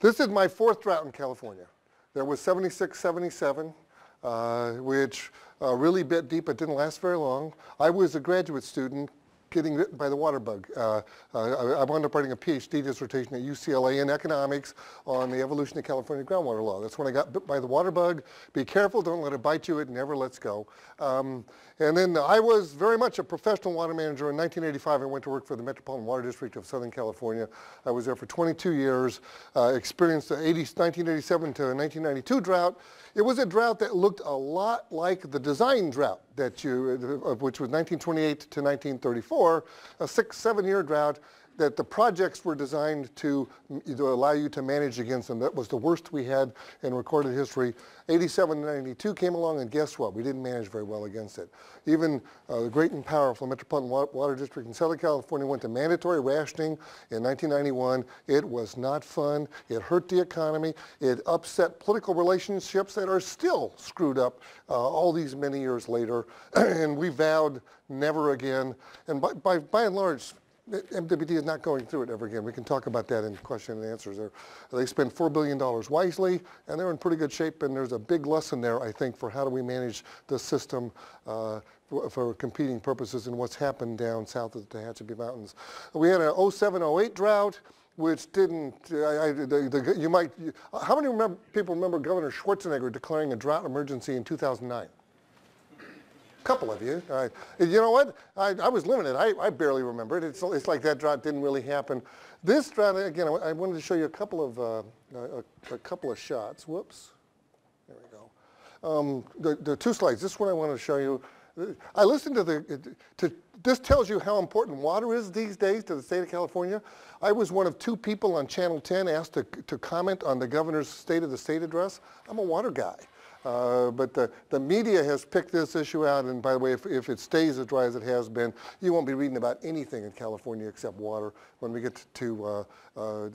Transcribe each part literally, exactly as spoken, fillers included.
This is my fourth drought in California. There was seventy-six, seventy-seven, uh, which uh, really bit deep. It didn't last very long. I was a graduate student getting bitten by the water bug. Uh, I, I wound up writing a PhD dissertation at U C L A in economics on the evolution of California groundwater law. That's when I got bit by the water bug. Be careful, don't let it bite you, it never lets go. Um, and then I was very much a professional water manager. In nineteen eighty-five, I went to work for the Metropolitan Water District of Southern California. I was there for twenty-two years, uh, experienced the nineteen eighty-seven to nineteen ninety-two drought. It was a drought that looked a lot like the design drought, that you, uh, which was nineteen twenty-eight to nineteen thirty-four, a six, seven-year drought that the projects were designed to, to allow you to manage against them. That was the worst we had in recorded history. eighty-seven to ninety-two came along, and guess what? We didn't manage very well against it. Even uh, the great and powerful Metropolitan Water District in Southern California went to mandatory rationing in nineteen ninety-one. It was not fun. It hurt the economy. It upset political relationships that are still screwed up uh, all these many years later. And we vowed never again. And by, by, by and large, M W D is not going through it ever again. We can talk about that in question and answers. They're, they spend four billion dollars wisely, and they're in pretty good shape, and there's a big lesson there, I think, for how do we manage the system uh, for competing purposes and what's happened down south of the Tehachapi Mountains. We had an oh seven oh eight drought, which didn't, I, I, the, the, you might, you, how many remember, people remember Governor Schwarzenegger declaring a drought emergency in two thousand nine? Couple of you. All right. You know what? I, I was limited. I, I barely remember it. It's, it's like that drought didn't really happen. This drought, again, I, I wanted to show you a couple of, uh, a, a couple of shots. Whoops. There we go. Um, the, the two slides. This one I want to show you. I listened to the, to, this tells you how important water is these days to the state of California. I was one of two people on Channel ten asked to, to comment on the governor's State of the State address. I'm a water guy. Uh, but the, the media has picked this issue out, and by the way, if, if it stays as dry as it has been, you won't be reading about anything in California except water when we get to uh, uh,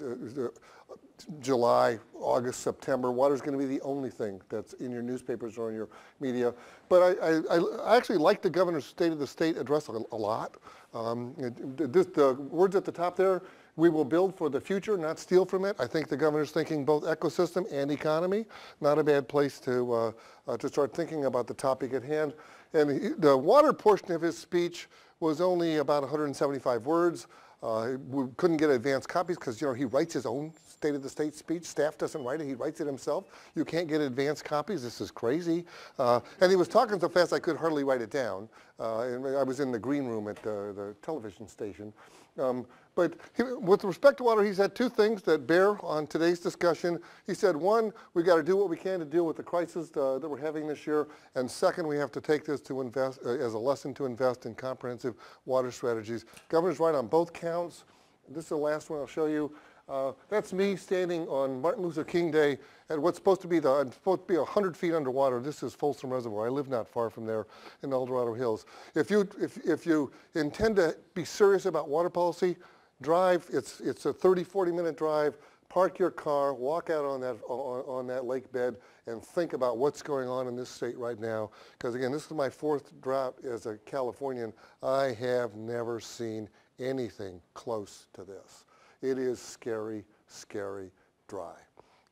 July, August, September. Water's going to be the only thing that's in your newspapers or in your media. But I, I, I actually like the governor's State of the State address a, a lot. Um, this, the words at the top there, we will build for the future, not steal from it. I think the governor's thinking both ecosystem and economy. Not a bad place to, uh, uh, to start thinking about the topic at hand. And he, the water portion of his speech was only about one hundred seventy-five words. Uh, we couldn't get advanced copies because, you know, he writes his own State of the State speech. Staff doesn't write it. He writes it himself. You can't get advanced copies. This is crazy. Uh, and he was talking so fast I could hardly write it down. Uh, and I was in the green room at the, the television station. Um, But he, with respect to water, he said two things that bear on today's discussion. He said, one, we've got to do what we can to deal with the crisis uh, that we're having this year. And second, we have to take this to invest uh, as a lesson to invest in comprehensive water strategies. Governor's right on both counts. This is the last one I'll show you. Uh, that's me standing on Martin Luther King Day at what's supposed to be the uh, supposed to be one hundred feet underwater. This is Folsom Reservoir. I live not far from there in El Dorado Hills. If you, if, if you intend to be serious about water policy, drive, it's, it's a thirty, forty minute drive, park your car, walk out on that, on, on that lake bed, and think about what's going on in this state right now. Because again, this is my fourth drought as a Californian. I have never seen anything close to this. It is scary, scary dry.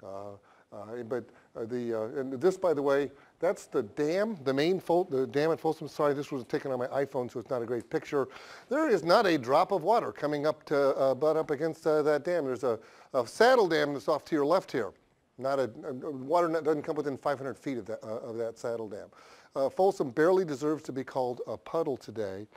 Uh, uh, but uh, the, uh, and this, by the way, that's the dam, the main fault, the dam at Folsom. Sorry, this was taken on my iPhone, so it's not a great picture. There is not a drop of water coming up to, uh, butt up against uh, that dam. There's a, a saddle dam that's off to your left here. Not a, a water not, doesn't come within five hundred feet of that, uh, of that saddle dam. Uh, Folsom barely deserves to be called a puddle today.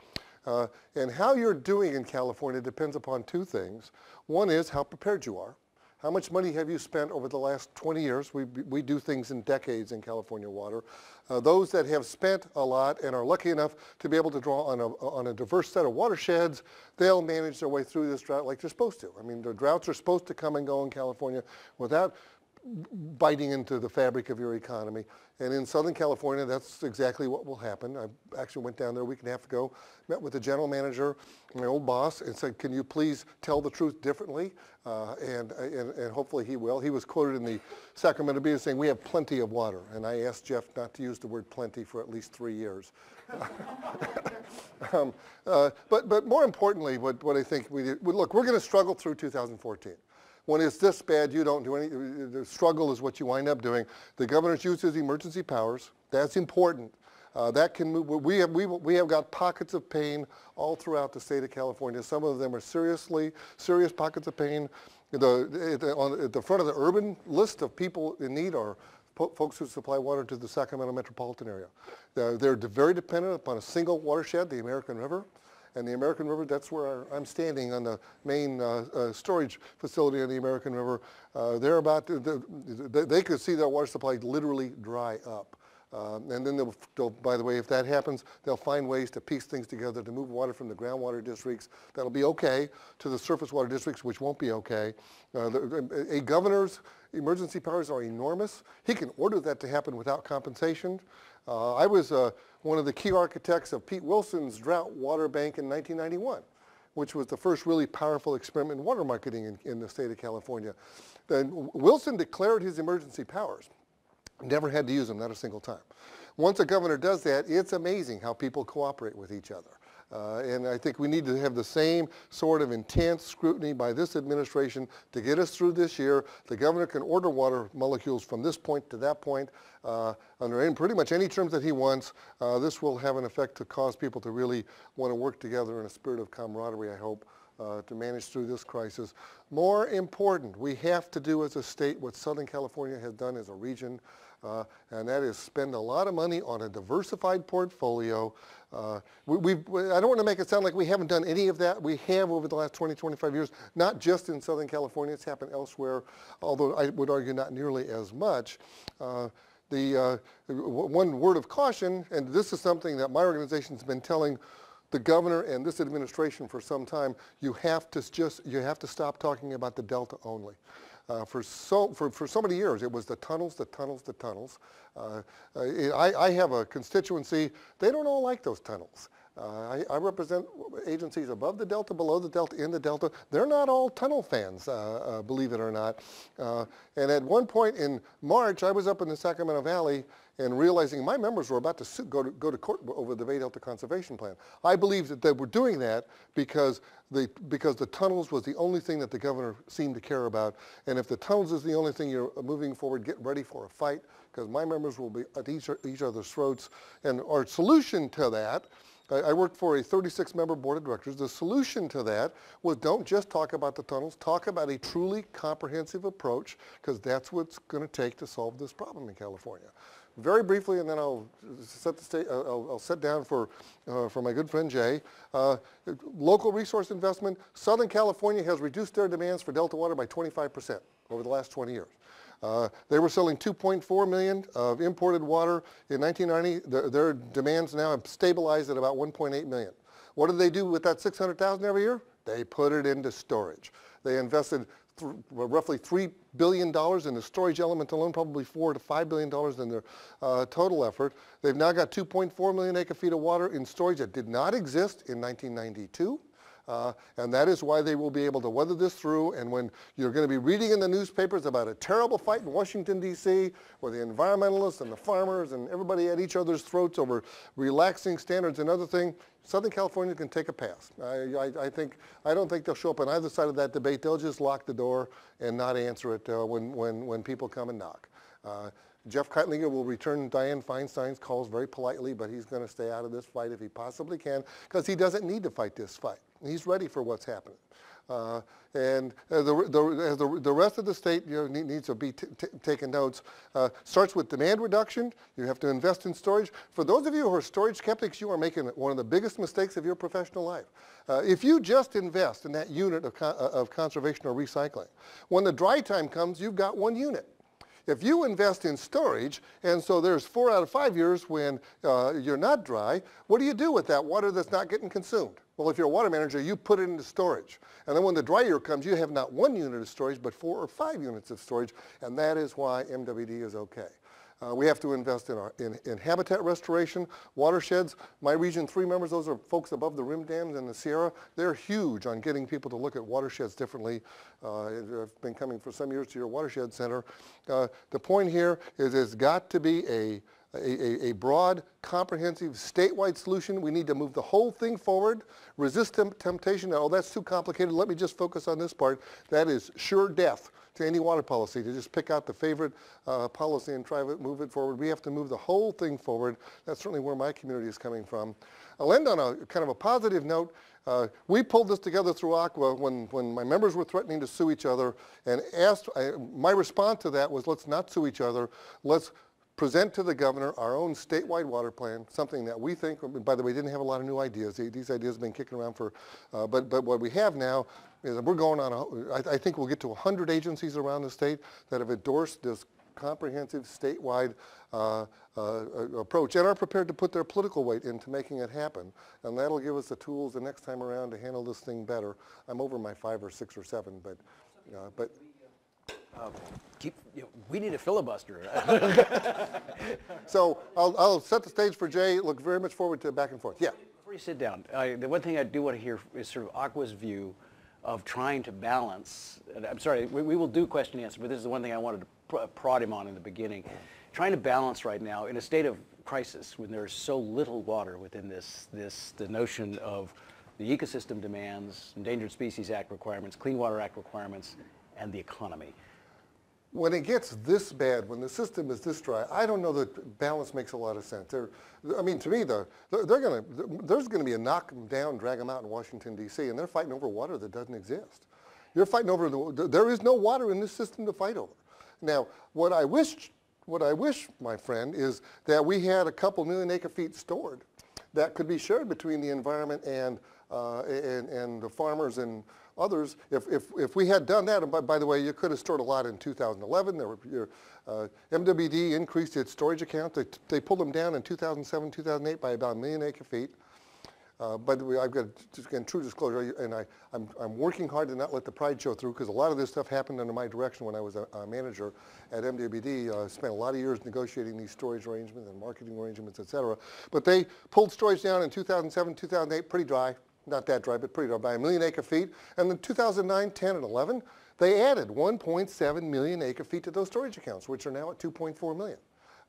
Uh, and how you're doing in California depends upon two things. One is how prepared you are. How much money have you spent over the last twenty years? We, we do things in decades in California water. Uh, those that have spent a lot and are lucky enough to be able to draw on a, on a diverse set of watersheds, they'll manage their way through this drought like they're supposed to. I mean, the droughts are supposed to come and go in California without biting into the fabric of your economy. And in Southern California, that's exactly what will happen. I actually went down there a week and a half ago, met with the general manager, my old boss, and said, can you please tell the truth differently? Uh, and, and, and hopefully he will. He was quoted in the Sacramento Bee as saying, we have plenty of water. And I asked Jeff not to use the word plenty for at least three years. um, uh, but, but more importantly, what, what I think we did, look, we're going to struggle through two thousand fourteen. When it's this bad, you don't do any, the struggle is what you wind up doing. The governor's used his emergency powers. That's important. Uh, that can move. We have, we, we have got pockets of pain all throughout the state of California. Some of them are seriously, serious pockets of pain. The, the, on, at the front of the urban list of people in need are po folks who supply water to the Sacramento metropolitan area. They're, they're very dependent upon a single watershed, the American River. And the American River, that's where our, I'm standing on the main uh, uh, storage facility on the American River. Uh, they're about to, they, they could see their water supply literally dry up. Um, and then, they'll, they'll, by the way, if that happens, they'll find ways to piece things together to move water from the groundwater districts that'll be okay to the surface water districts, which won't be okay. Uh, the, a governor's emergency powers are enormous. He can order that to happen without compensation. Uh, I was uh, one of the key architects of Pete Wilson's Drought Water Bank in nineteen ninety-one, which was the first really powerful experiment in water marketing in, in the state of California. Then Wilson declared his emergency powers. Never had to use them, not a single time. Once a governor does that, it's amazing how people cooperate with each other. Uh, and I think we need to have the same sort of intense scrutiny by this administration to get us through this year. The governor can order water molecules from this point to that point uh, under any, pretty much any terms that he wants. Uh, this will have an effect to cause people to really want to work together in a spirit of camaraderie, I hope, uh, to manage through this crisis. More important, we have to do as a state what Southern California has done as a region. Uh, and that is spend a lot of money on a diversified portfolio. Uh, we, we've, we, I don't want to make it sound like we haven't done any of that. We have over the last twenty, twenty-five years, not just in Southern California. It's happened elsewhere, although I would argue not nearly as much. Uh, the uh, w one word of caution, and this is something that my organization's been telling the governor and this administration for some time, you have to just, you have to stop talking about the Delta only. Uh, for, so, for, for so many years, it was the tunnels, the tunnels, the tunnels. Uh, I, I have a constituency. They don't all like those tunnels. Uh, I, I represent agencies above the Delta, below the Delta, in the Delta. They're not all tunnel fans, uh, uh, believe it or not. Uh, and at one point in March, I was up in the Sacramento Valley and realizing my members were about to, sue, go, to go to court over the Bay Delta Conservation Plan. I believe that they were doing that because the, because the tunnels was the only thing that the governor seemed to care about. And if the tunnels is the only thing you're moving forward, get ready for a fight, because my members will be at each, each other's throats. And our solution to that, I worked for a thirty-six member board of directors. The solution to that was don't just talk about the tunnels, talk about a truly comprehensive approach, because that's what it's going to take to solve this problem in California. Very briefly, and then I'll set, the state, I'll, I'll set down for, uh, for my good friend Jay. Uh, local resource investment. Southern California has reduced their demands for Delta water by twenty-five percent over the last twenty years. Uh, they were selling two point four million of imported water in nineteen ninety. The, their demands now have stabilized at about one point eight million. What did they do with that six hundred thousand every year? They put it into storage. They invested th roughly three billion dollars in the storage element alone, probably four to five billion dollars in their uh, total effort. They've now got two point four million acre feet of water in storage that did not exist in nineteen ninety-two. Uh, and that is why they will be able to weather this through. And when you're going to be reading in the newspapers about a terrible fight in Washington, D C, where the environmentalists and the farmers and everybody at each other's throats over relaxing standards and other thing, Southern California can take a pass. I, I, I, think, I don't think they'll show up on either side of that debate. They'll just lock the door and not answer it uh, when, when, when people come and knock. Uh, Jeff Keitlinger will return Dianne Feinstein's calls very politely, but he's going to stay out of this fight if he possibly can, because he doesn't need to fight this fight. He's ready for what's happening. Uh, and uh, the, the, the, the rest of the state you know, need, needs to be t t taking notes. Uh, starts with demand reduction. You have to invest in storage. For those of you who are storage skeptics, you are making one of the biggest mistakes of your professional life. Uh, if you just invest in that unit of, con of conservation or recycling, when the dry time comes, you've got one unit. If you invest in storage, and so there's four out of five years when uh, you're not dry, what do you do with that water that's not getting consumed? Well, if you're a water manager, you put it into storage. And then when the dry year comes, you have not one unit of storage, but four or five units of storage, and that is why M W D is okay. Uh, we have to invest in, our, in, in habitat restoration, watersheds. My region three members, those are folks above the rim dams and the Sierra. They're huge on getting people to look at watersheds differently. Uh, I've been coming for some years to your watershed center. Uh, the point here is it's got to be a, a, a, a broad, comprehensive, statewide solution. We need to move the whole thing forward, resist temptation. Oh, that's too complicated. Let me just focus on this part. That is sure death to any water policy, to just pick out the favorite uh, policy and try to move it forward. We have to move the whole thing forward. That's certainly where my community is coming from. I'll end on a kind of a positive note. Uh, we pulled this together through AQUA when, when my members were threatening to sue each other, and asked, I, my response to that was, let's not sue each other. Let's present to the governor our own statewide water plan, something that we think, by the way, didn't have a lot of new ideas. These ideas have been kicking around for, uh, but, but what we have now is we're going on, a, I, I think we'll get to one hundred agencies around the state that have endorsed this comprehensive statewide uh, uh, approach and are prepared to put their political weight into making it happen. And that'll give us the tools the next time around to handle this thing better. I'm over my five or six or seven, but, uh, but. Um, keep, you know, we need a filibuster. So I'll, I'll set the stage for Jay. Look very much forward to back and forth. Yeah. Before you sit down, uh, the one thing I do want to hear is sort of AQUA's view of trying to balance, and I'm sorry, we, we will do question and answer, but this is the one thing I wanted to pr prod him on in the beginning. Trying to balance right now in a state of crisis when there's so little water within this, this the notion of the ecosystem demands, Endangered Species Act requirements, Clean Water Act requirements, and the economy. When it gets this bad, when the system is this dry, I don't know that balance makes a lot of sense. They're, I mean, to me, the, they're, they're gonna, there's going to be a knock them down, drag them out in Washington, D C, and they're fighting over water that doesn't exist. You're fighting over, the, there is no water in this system to fight over. Now, what I wish, what I wish, my friend, is that we had a couple million acre feet stored that could be shared between the environment and, uh, and, and the farmers and others. If, if, if we had done that, and by, by the way, you could have stored a lot in two thousand eleven. There were, your, uh, M W D increased its storage account. They, they pulled them down in two thousand seven, two thousand eight by about a million acre feet. Uh, by the way, I've got, again, true disclosure, and I, I'm, I'm working hard to not let the pride show through, because a lot of this stuff happened under my direction when I was a, a manager at M W D. I uh, spent a lot of years negotiating these storage arrangements and marketing arrangements, et cetera. But they pulled storage down in two thousand seven, two thousand eight, pretty dry. Not that dry, but pretty dry, by a million acre feet. And then two thousand nine, ten, and eleven, they added one point seven million acre feet to those storage accounts, which are now at two point four million.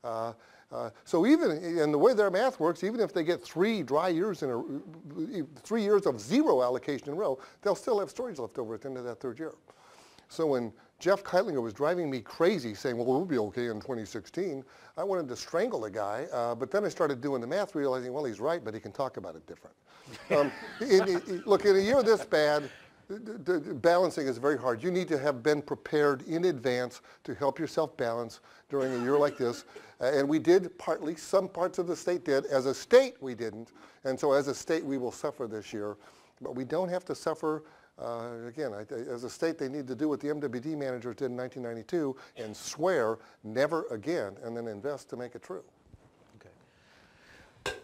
Uh, uh, so even, and the way their math works, even if they get three dry years in a, three years of zero allocation in a row, they'll still have storage left over at the end of that third year. So when Jeff Keitlinger was driving me crazy saying, well, we'll be okay in twenty sixteen, I wanted to strangle the guy, uh, but then I started doing the math, realizing, well, he's right, but he can talk about it different. Um, in, in, look, in a year this bad, the balancing is very hard. You need to have been prepared in advance to help yourself balance during a year like this. Uh, and we did partly, some parts of the state did. As a state, we didn't. And so as a state, we will suffer this year. But we don't have to suffer. Uh, again, I, as a state, they need to do what the M W D managers did in nineteen ninety-two and swear never again, and then invest to make it true. Okay.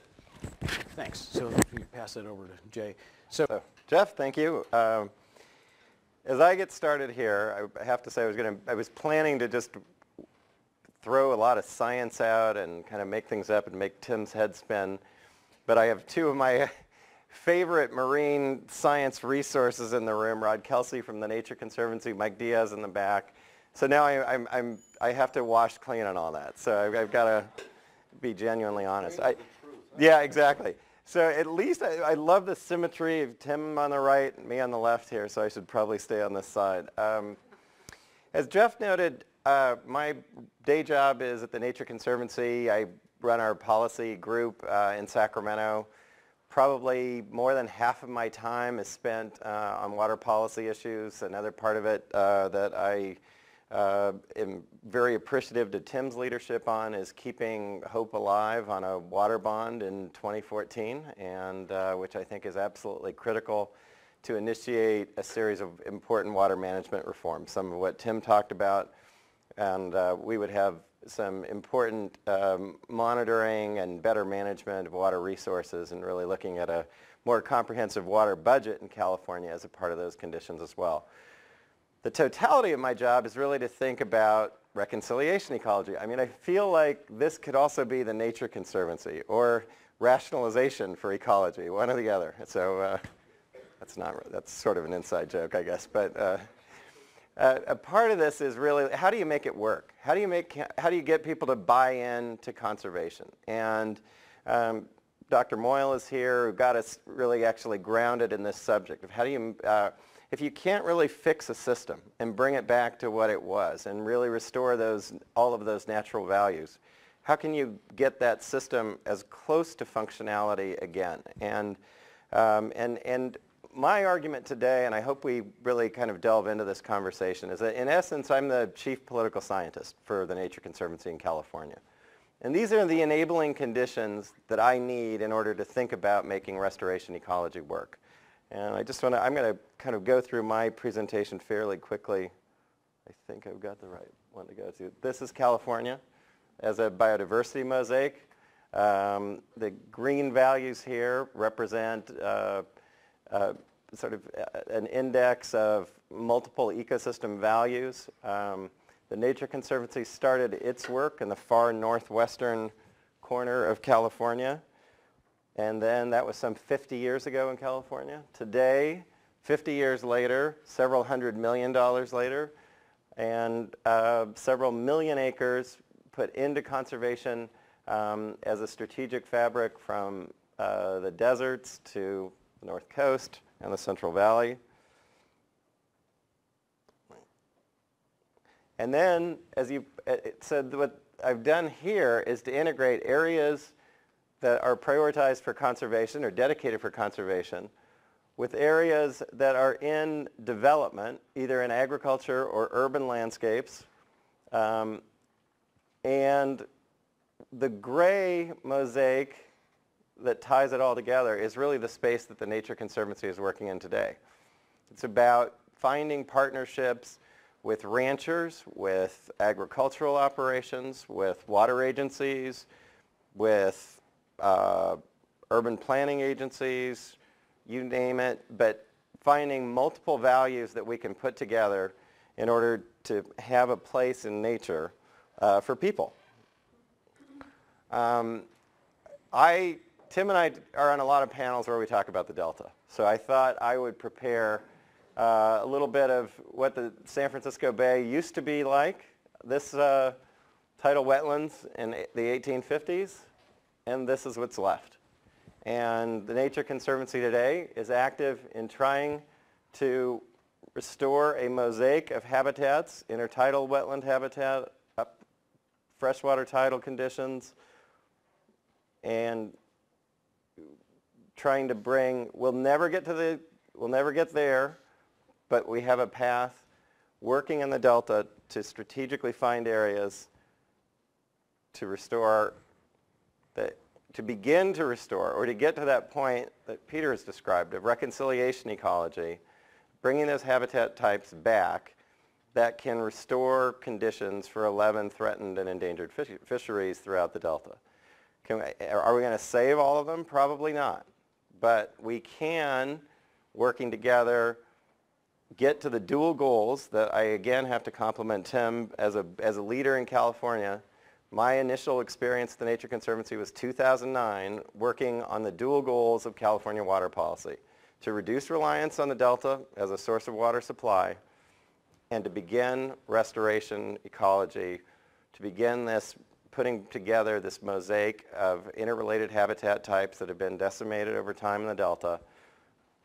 Thanks. So if you pass it over to Jay. So, so Jeff, thank you. Um, as I get started here, I have to say I was going to, I was planning to just throw a lot of science out and kind of make things up and make Tim's head spin, but I have two of my favorite marine science resources in the room, Rod Kelsey from the Nature Conservancy, Mike Diaz in the back. So now I, I'm, I'm, I have to wash clean on all that. So I've, I've got to be genuinely honest. I, yeah, exactly. So at least I, I love the symmetry of Tim on the right and me on the left here, so I should probably stay on this side. Um, as Jeff noted, uh, my day job is at the Nature Conservancy. I run our policy group uh, in Sacramento. Probably more than half of my time is spent uh, on water policy issues. Another part of it uh, that I uh, am very appreciative to Tim's leadership on is keeping hope alive on a water bond in twenty fourteen, and uh, which I think is absolutely critical to initiate a series of important water management reforms, some of what Tim talked about, and uh, we would have some important um, monitoring and better management of water resources, and really looking at a more comprehensive water budget in California as a part of those conditions as well. The totality of my job is really to think about reconciliation ecology. I mean, I feel like this could also be the Nature Conservancy or rationalization for ecology, one or the other. So uh, that's not, that's sort of an inside joke, I guess. But uh, Uh, a part of this is really, how do you make it work? How do you make, how do you get people to buy in to conservation? And um, Doctor Moyle is here, who got us really actually grounded in this subject of how do you, uh, if you can't really fix a system and bring it back to what it was and really restore those, all of those natural values, how can you get that system as close to functionality again? And, um, and, and my argument today, and I hope we really kind of delve into this conversation, is that in essence I'm the chief political scientist for the Nature Conservancy in California. And these are the enabling conditions that I need in order to think about making restoration ecology work. And I just want to, I'm going to kind of go through my presentation fairly quickly. I think I've got the right one to go to. This is California as a biodiversity mosaic. Um, the green values here represent uh, uh, sort of an index of multiple ecosystem values. Um, The Nature Conservancy started its work in the far northwestern corner of California, and then that was some fifty years ago in California. Today, fifty years later, several hundred million dollars later, and uh, several million acres put into conservation um, as a strategic fabric from uh, the deserts to the North Coast and the Central Valley. And then, as you said, what I've done here is to integrate areas that are prioritized for conservation or dedicated for conservation with areas that are in development, either in agriculture or urban landscapes. Um, and the gray mosaic that ties it all together is really the space that the Nature Conservancy is working in today. It's about finding partnerships with ranchers, with agricultural operations, with water agencies, with uh, urban planning agencies, you name it, but finding multiple values that we can put together in order to have a place in nature uh, for people. Um, I, Tim and I are on a lot of panels where we talk about the Delta, so I thought I would prepare Uh, a little bit of what the San Francisco Bay used to be like. This uh, tidal wetlands in the eighteen fifties, and this is what's left. And the Nature Conservancy today is active in trying to restore a mosaic of habitats, intertidal wetland habitat, up freshwater tidal conditions, and trying to bring, we'll never get to the, we'll never get there, but we have a path working in the Delta to strategically find areas to restore, that, to begin to restore, or to get to that point that Peter has described of reconciliation ecology, bringing those habitat types back that can restore conditions for eleven threatened and endangered fish, fisheries throughout the Delta. Can we, are we going to save all of them? Probably not. But we can, working together, get to the dual goals that I again have to compliment Tim as a, as a leader in California. My initial experience at the Nature Conservancy was two thousand nine, working on the dual goals of California water policy, to reduce reliance on the Delta as a source of water supply and to begin restoration ecology, to begin this putting together this mosaic of interrelated habitat types that have been decimated over time in the Delta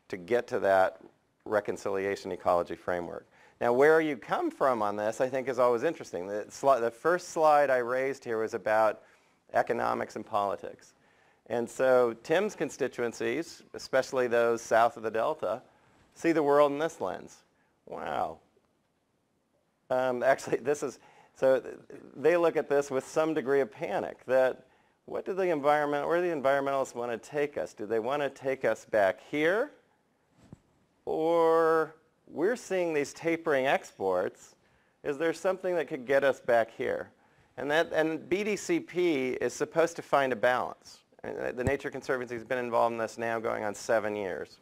to get to that reconciliation ecology framework. Now, where you come from on this, I think, is always interesting. The, sli the first slide I raised here was about economics and politics. And so Tim's constituencies, especially those south of the Delta, see the world in this lens. Wow. Um, actually, this is, so th they look at this with some degree of panic that what do the environment, where do the environmentalists want to take us? Do they want to take us back here? Or we're seeing these tapering exports, is there something that could get us back here? And, that, and B D C P is supposed to find a balance. And the Nature Conservancy has been involved in this now going on seven years.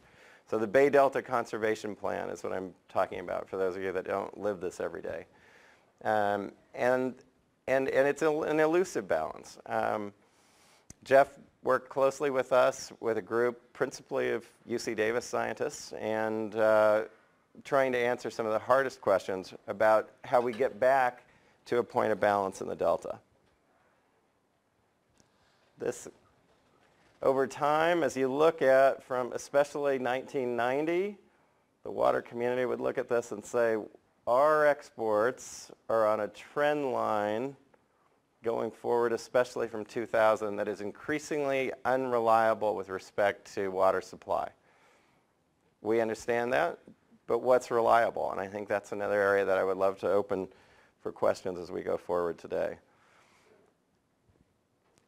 So the Bay Delta Conservation Plan is what I'm talking about for those of you that don't live this every day. Um, and, and, and it's an elusive balance. Um, Jeff worked closely with us with a group principally of U C Davis scientists, and uh, trying to answer some of the hardest questions about how we get back to a point of balance in the Delta. This, over time, as you look at from especially nineteen ninety, the water community would look at this and say, our exports are on a trend line going forward, especially from two thousand, that is increasingly unreliable with respect to water supply. We understand that, but what's reliable? And I think that's another area that I would love to open for questions as we go forward today.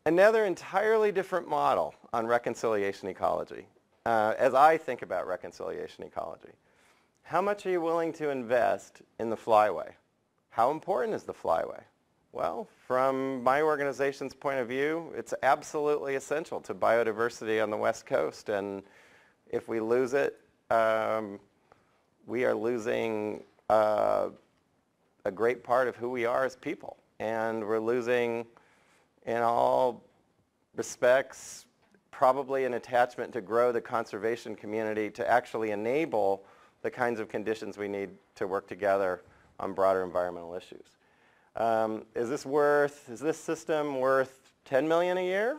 Another entirely different model on reconciliation ecology, uh, as I think about reconciliation ecology. How much are you willing to invest in the flyway? How important is the flyway? Well, from my organization's point of view, it's absolutely essential to biodiversity on the West Coast, and if we lose it, um, we are losing uh, a great part of who we are as people, and we're losing, in all respects, probably an attachment to grow the conservation community to actually enable the kinds of conditions we need to work together on broader environmental issues. Um, is this worth, is this system worth ten million dollars a year?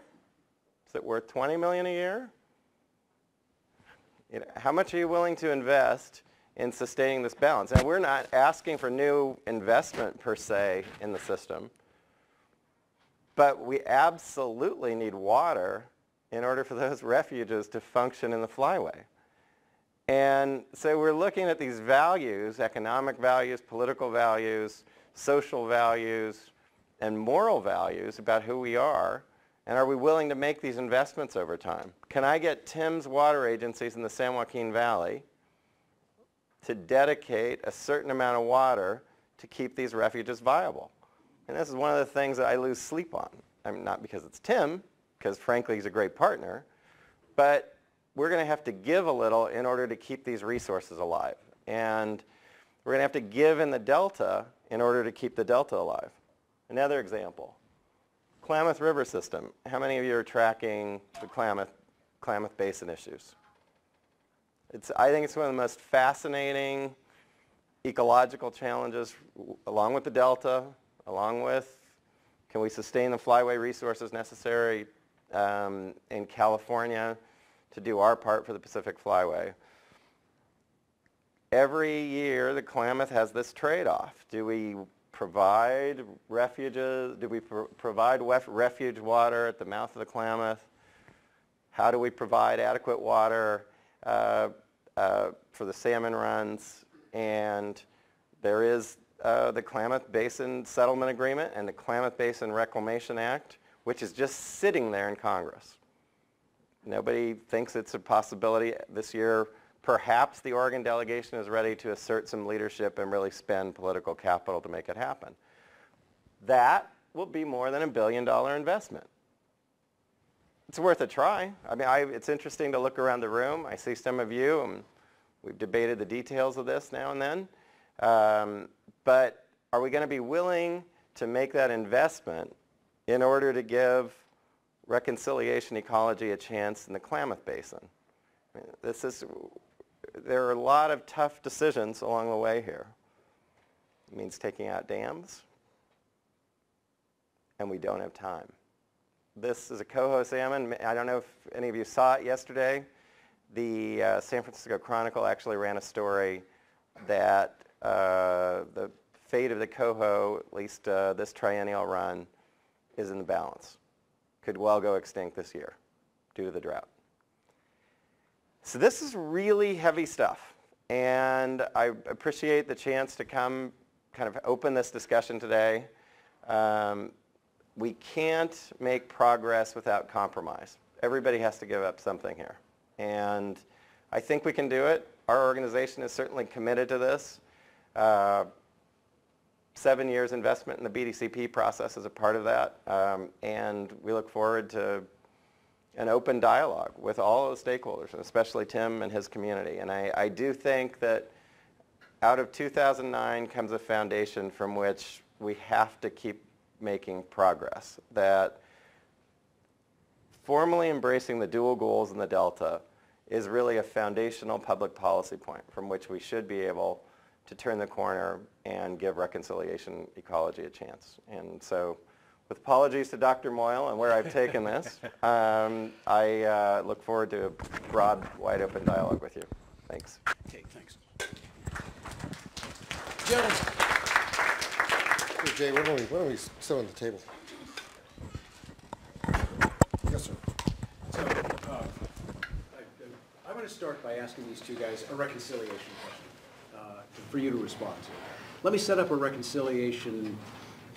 Is it worth twenty million dollars a year? You know, how much are you willing to invest in sustaining this balance? And we're not asking for new investment per se in the system, but we absolutely need water in order for those refuges to function in the flyway. And so we're looking at these values, economic values, political values, social values, and moral values about who we are, and are we willing to make these investments over time? Can I get Tim's water agencies in the San Joaquin Valley to dedicate a certain amount of water to keep these refuges viable? And this is one of the things that I lose sleep on. I mean, not because it's Tim, because frankly he's a great partner, but we're going to have to give a little in order to keep these resources alive. And we're going to have to give in the Delta in order to keep the Delta alive. Another example, Klamath River system. How many of you are tracking the Klamath, Klamath Basin issues? It's, I think it's one of the most fascinating ecological challenges, along with the Delta, along with can we sustain the flyway resources necessary um, in California to do our part for the Pacific Flyway. Every year, the Klamath has this trade-off. Do we provide refuges? Do we pr provide wef refuge water at the mouth of the Klamath? How do we provide adequate water uh, uh, for the salmon runs? And there is uh, the Klamath Basin Settlement Agreement and the Klamath Basin Reclamation Act, which is just sitting there in Congress. Nobody thinks it's a possibility this year. Perhaps the Oregon delegation is ready to assert some leadership and really spend political capital to make it happen. That will be more than a billion dollar investment. It's worth a try. I mean, I, it's interesting to look around the room. I see some of you, and we've debated the details of this now and then. Um, but are we going to be willing to make that investment in order to give reconciliation ecology a chance in the Klamath Basin? I mean, this is, there are a lot of tough decisions along the way here. It means taking out dams, and we don't have time. This is a coho salmon. I don't know if any of you saw it yesterday. The uh, San Francisco Chronicle actually ran a story that uh, the fate of the coho, at least uh, this triennial run, is in the balance. Could well go extinct this year due to the drought. So this is really heavy stuff, and I appreciate the chance to come kind of open this discussion today. Um, we can't make progress without compromise. Everybody has to give up something here, and I think we can do it. Our organization is certainly committed to this. Uh, seven years investment in the B D C P process is a part of that, um, and we look forward to an open dialogue with all of the stakeholders, and especially Tim and his community. And I, I do think that out of two thousand nine comes a foundation from which we have to keep making progress, that formally embracing the dual goals in the Delta is really a foundational public policy point from which we should be able to turn the corner and give reconciliation ecology a chance. And so, with apologies to Doctor Moyle and where I've taken this, um, I uh, look forward to a broad, wide open dialogue with you. Thanks. Okay, thanks. Gentlemen. Hey, Jay, why don't we, why don't we sit on the table? Yes, sir. So, uh, I, I want to start by asking these two guys a reconciliation question uh, for you to respond to. Let me set up a reconciliation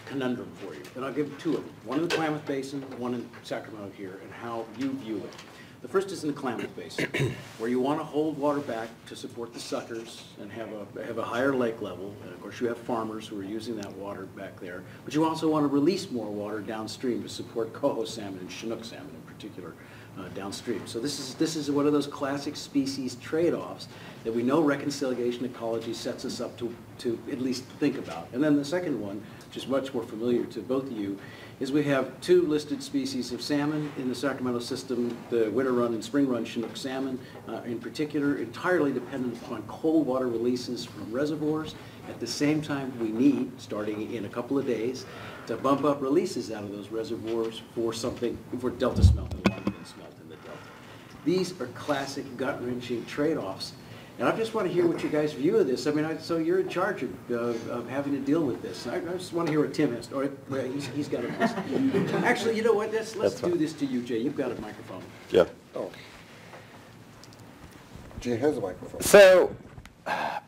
conundrum for you, and I'll give two of them, one in the Klamath Basin, one in Sacramento here, and how you view it. The first is in the Klamath Basin, where you want to hold water back to support the suckers and have a, have a higher lake level, and of course you have farmers who are using that water back there, but you also want to release more water downstream to support coho salmon and Chinook salmon in particular uh, downstream. So this is, this is one of those classic species trade-offs that we know reconciliation ecology sets us up to, to at least think about. And then the second one, which is much more familiar to both of you, is we have two listed species of salmon in the Sacramento system, the winter run and spring run Chinook salmon uh, in particular, entirely dependent upon cold water releases from reservoirs. At the same time, we need, starting in a couple of days, to bump up releases out of those reservoirs for something, for delta smelt and longfin smelt in the delta. These are classic gut-wrenching trade-offs. And I just want to hear what you guys view of this. I mean, I, so you're in charge of, of, of having to deal with this. I, I just want to hear what Tim has. Or he's, he's got a. Actually, you know what? Let's let's do this to you, Jay. You've got a microphone. Yeah. Oh. Jay has a microphone. So,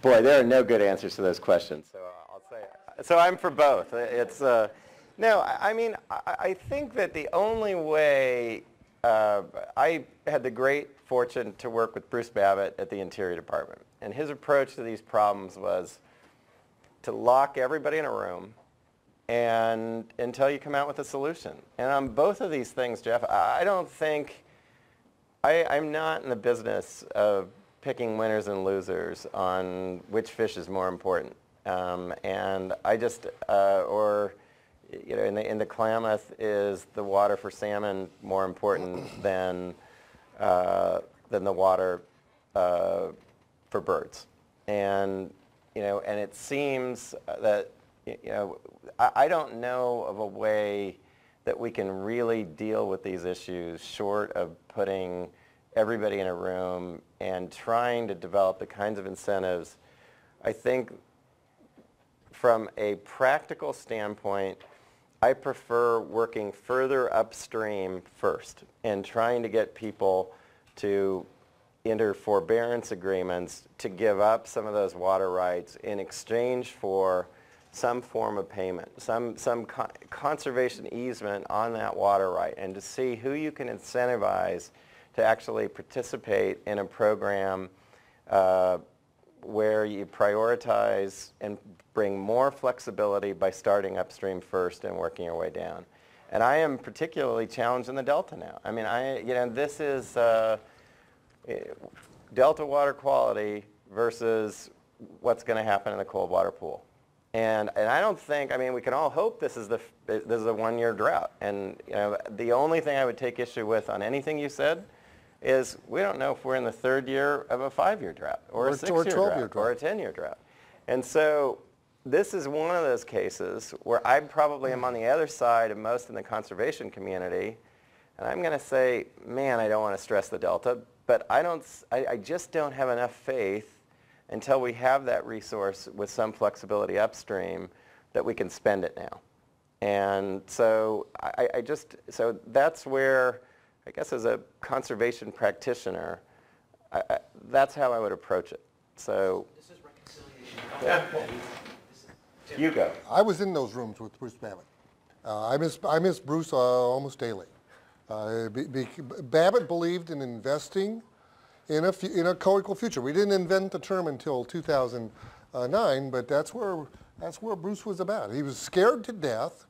boy, there are no good answers to those questions. So uh, I'll say. So I'm for both. It's uh, no. I, I mean, I, I think that the only way. Uh, I had the great fortune to work with Bruce Babbitt at the Interior Department. And his approach to these problems was to lock everybody in a room and until you come out with a solution. And on both of these things, Jeff, I don't think, I, I'm not in the business of picking winners and losers on which fish is more important. Um, and I just, uh, or you know, in the, in the Klamath, is the water for salmon more important than, uh, than the water uh, for birds? And, you know, and it seems that, you know, I, I don't know of a way that we can really deal with these issues short of putting everybody in a room and trying to develop the kinds of incentives. I think from a practical standpoint, I prefer working further upstream first and trying to get people to enter forbearance agreements to give up some of those water rights in exchange for some form of payment, some, some con conservation easement on that water right, and to see who you can incentivize to actually participate in a program uh, where you prioritize and bring more flexibility by starting upstream first and working your way down. And I am particularly challenged in the Delta now. I mean, I, you know, this is uh, Delta water quality versus what's going to happen in the cold water pool. And, and I don't think, I mean, we can all hope this is the, this is a one-year drought. And you know, the only thing I would take issue with on anything you said is we don't know if we're in the third year of a five-year drought, or, or a six-year drought, or a ten-year drought. And so this is one of those cases where I probably am on the other side of most in the conservation community, and I'm going to say, man, I don't want to stress the Delta, but I, don't, I, I just don't have enough faith until we have that resource with some flexibility upstream that we can spend it now. And so I, I just, so that's where I guess as a conservation practitioner, I, I, that's how I would approach it. So this is reconciliation. Yeah. Well, this is you go. I was in those rooms with Bruce Babbitt. Uh, I miss I miss Bruce uh, almost daily. Uh, be, be, Babbitt believed in investing in a in a co-equal future. We didn't invent the term until two thousand nine, but that's where that's where Bruce was about. He was scared to death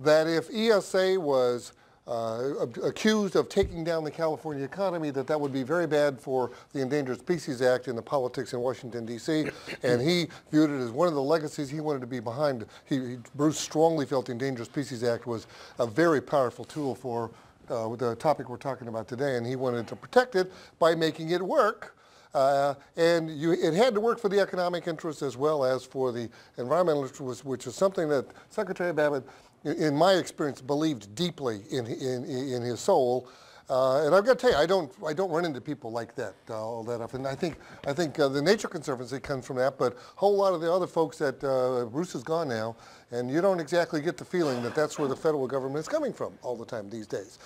that if E S A was Uh, accused of taking down the California economy, that that would be very bad for the Endangered Species Act and the politics in Washington, D C And he viewed it as one of the legacies he wanted to be behind. He, Bruce strongly felt the Endangered Species Act was a very powerful tool for uh, the topic we're talking about today, and he wanted to protect it by making it work. Uh, and you, it had to work for the economic interest as well as for the environmental interest, which is something that Secretary Babbitt, in my experience, believed deeply in, in, in his soul. Uh, and I've got to tell you, I don't, I don't run into people like that uh, all that often. I think, I think uh, the Nature Conservancy comes from that, but a whole lot of the other folks that uh, Bruce is gone now, and you don't exactly get the feeling that that's where the federal government is coming from all the time these days.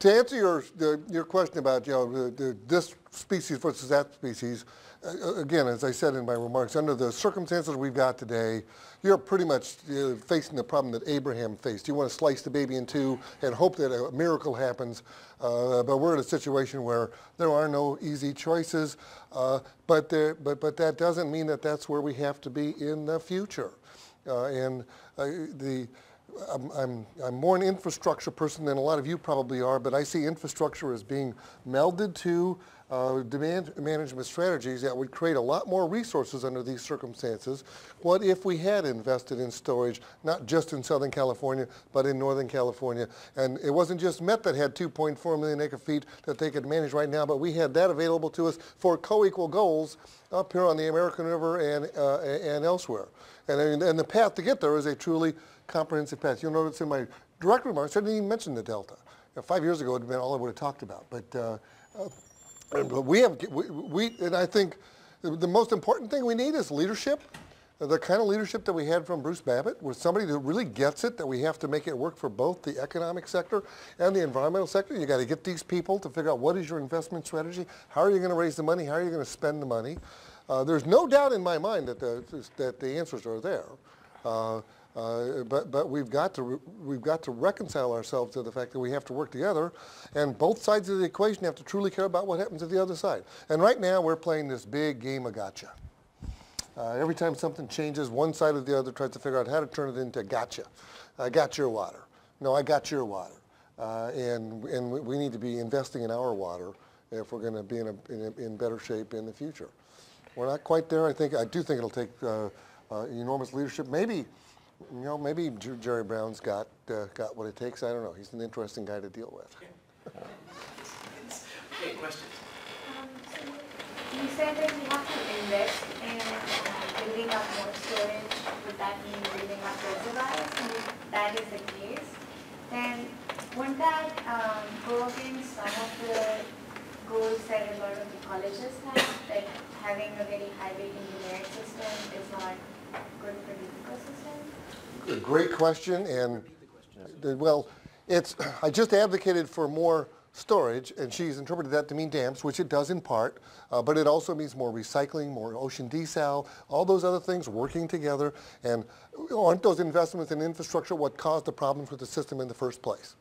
To answer your the, your question about you know the, the, this species versus that species, uh, again, as I said in my remarks, under the circumstances we've got today, you're pretty much uh, facing the problem that Abraham faced. You want to slice the baby in two and hope that a miracle happens, uh, but we're in a situation where there are no easy choices. Uh, but there, but but that doesn't mean that that's where we have to be in the future, uh, and uh, the. I'm, I'm, I'm more an infrastructure person than a lot of you probably are, but I see infrastructure as being melded to uh, demand management strategies that would create a lot more resources under these circumstances. What if we had invested in storage, not just in Southern California, but in Northern California? And it wasn't just Met that had two point four million acre feet that they could manage right now, but we had that available to us for co-equal goals up here on the American River and, uh, and elsewhere. And, and the path to get there is a truly comprehensive path. You'll notice in my direct remarks, I didn't even mention the Delta. You know, five years ago, it would have been all I would have talked about. But, uh, uh, but we have, we, we, and I think the most important thing we need is leadership. The kind of leadership that we had from Bruce Babbitt was somebody that really gets it, that we have to make it work for both the economic sector and the environmental sector. You got to get these people to figure out what is your investment strategy, how are you going to raise the money, how are you going to spend the money. Uh, there's no doubt in my mind that the, that the answers are there. Uh, Uh, but but we've got to we've got to reconcile ourselves to the fact that we have to work together, and both sides of the equation have to truly care about what happens at the other side. And right now we're playing this big game of gotcha. Uh, every time something changes, one side or the other tries to figure out how to turn it into gotcha. I got your water. No, I got your water. Uh, and and we need to be investing in our water if we're going to be in a, in a, in better shape in the future. We're not quite there. I think I do think it'll take uh, uh, enormous leadership. Maybe. You know, maybe Jerry Brown's got uh, got what it takes. I don't know. He's an interesting guy to deal with. Okay, questions? Um, so you said that we have to invest in building up more storage. Would that mean building up reservoirs? And if that is the case, then wouldn't that um, go against some of the goals that a lot of ecologists have, like having a very highly engineered system is not good for the ecosystem? Great question, and well, it's. I just advocated for more storage, and she's interpreted that to mean dams, which it does in part, uh, but it also means more recycling, more ocean desal, all those other things working together. And aren't those investments in infrastructure what caused the problems with the system in the first place?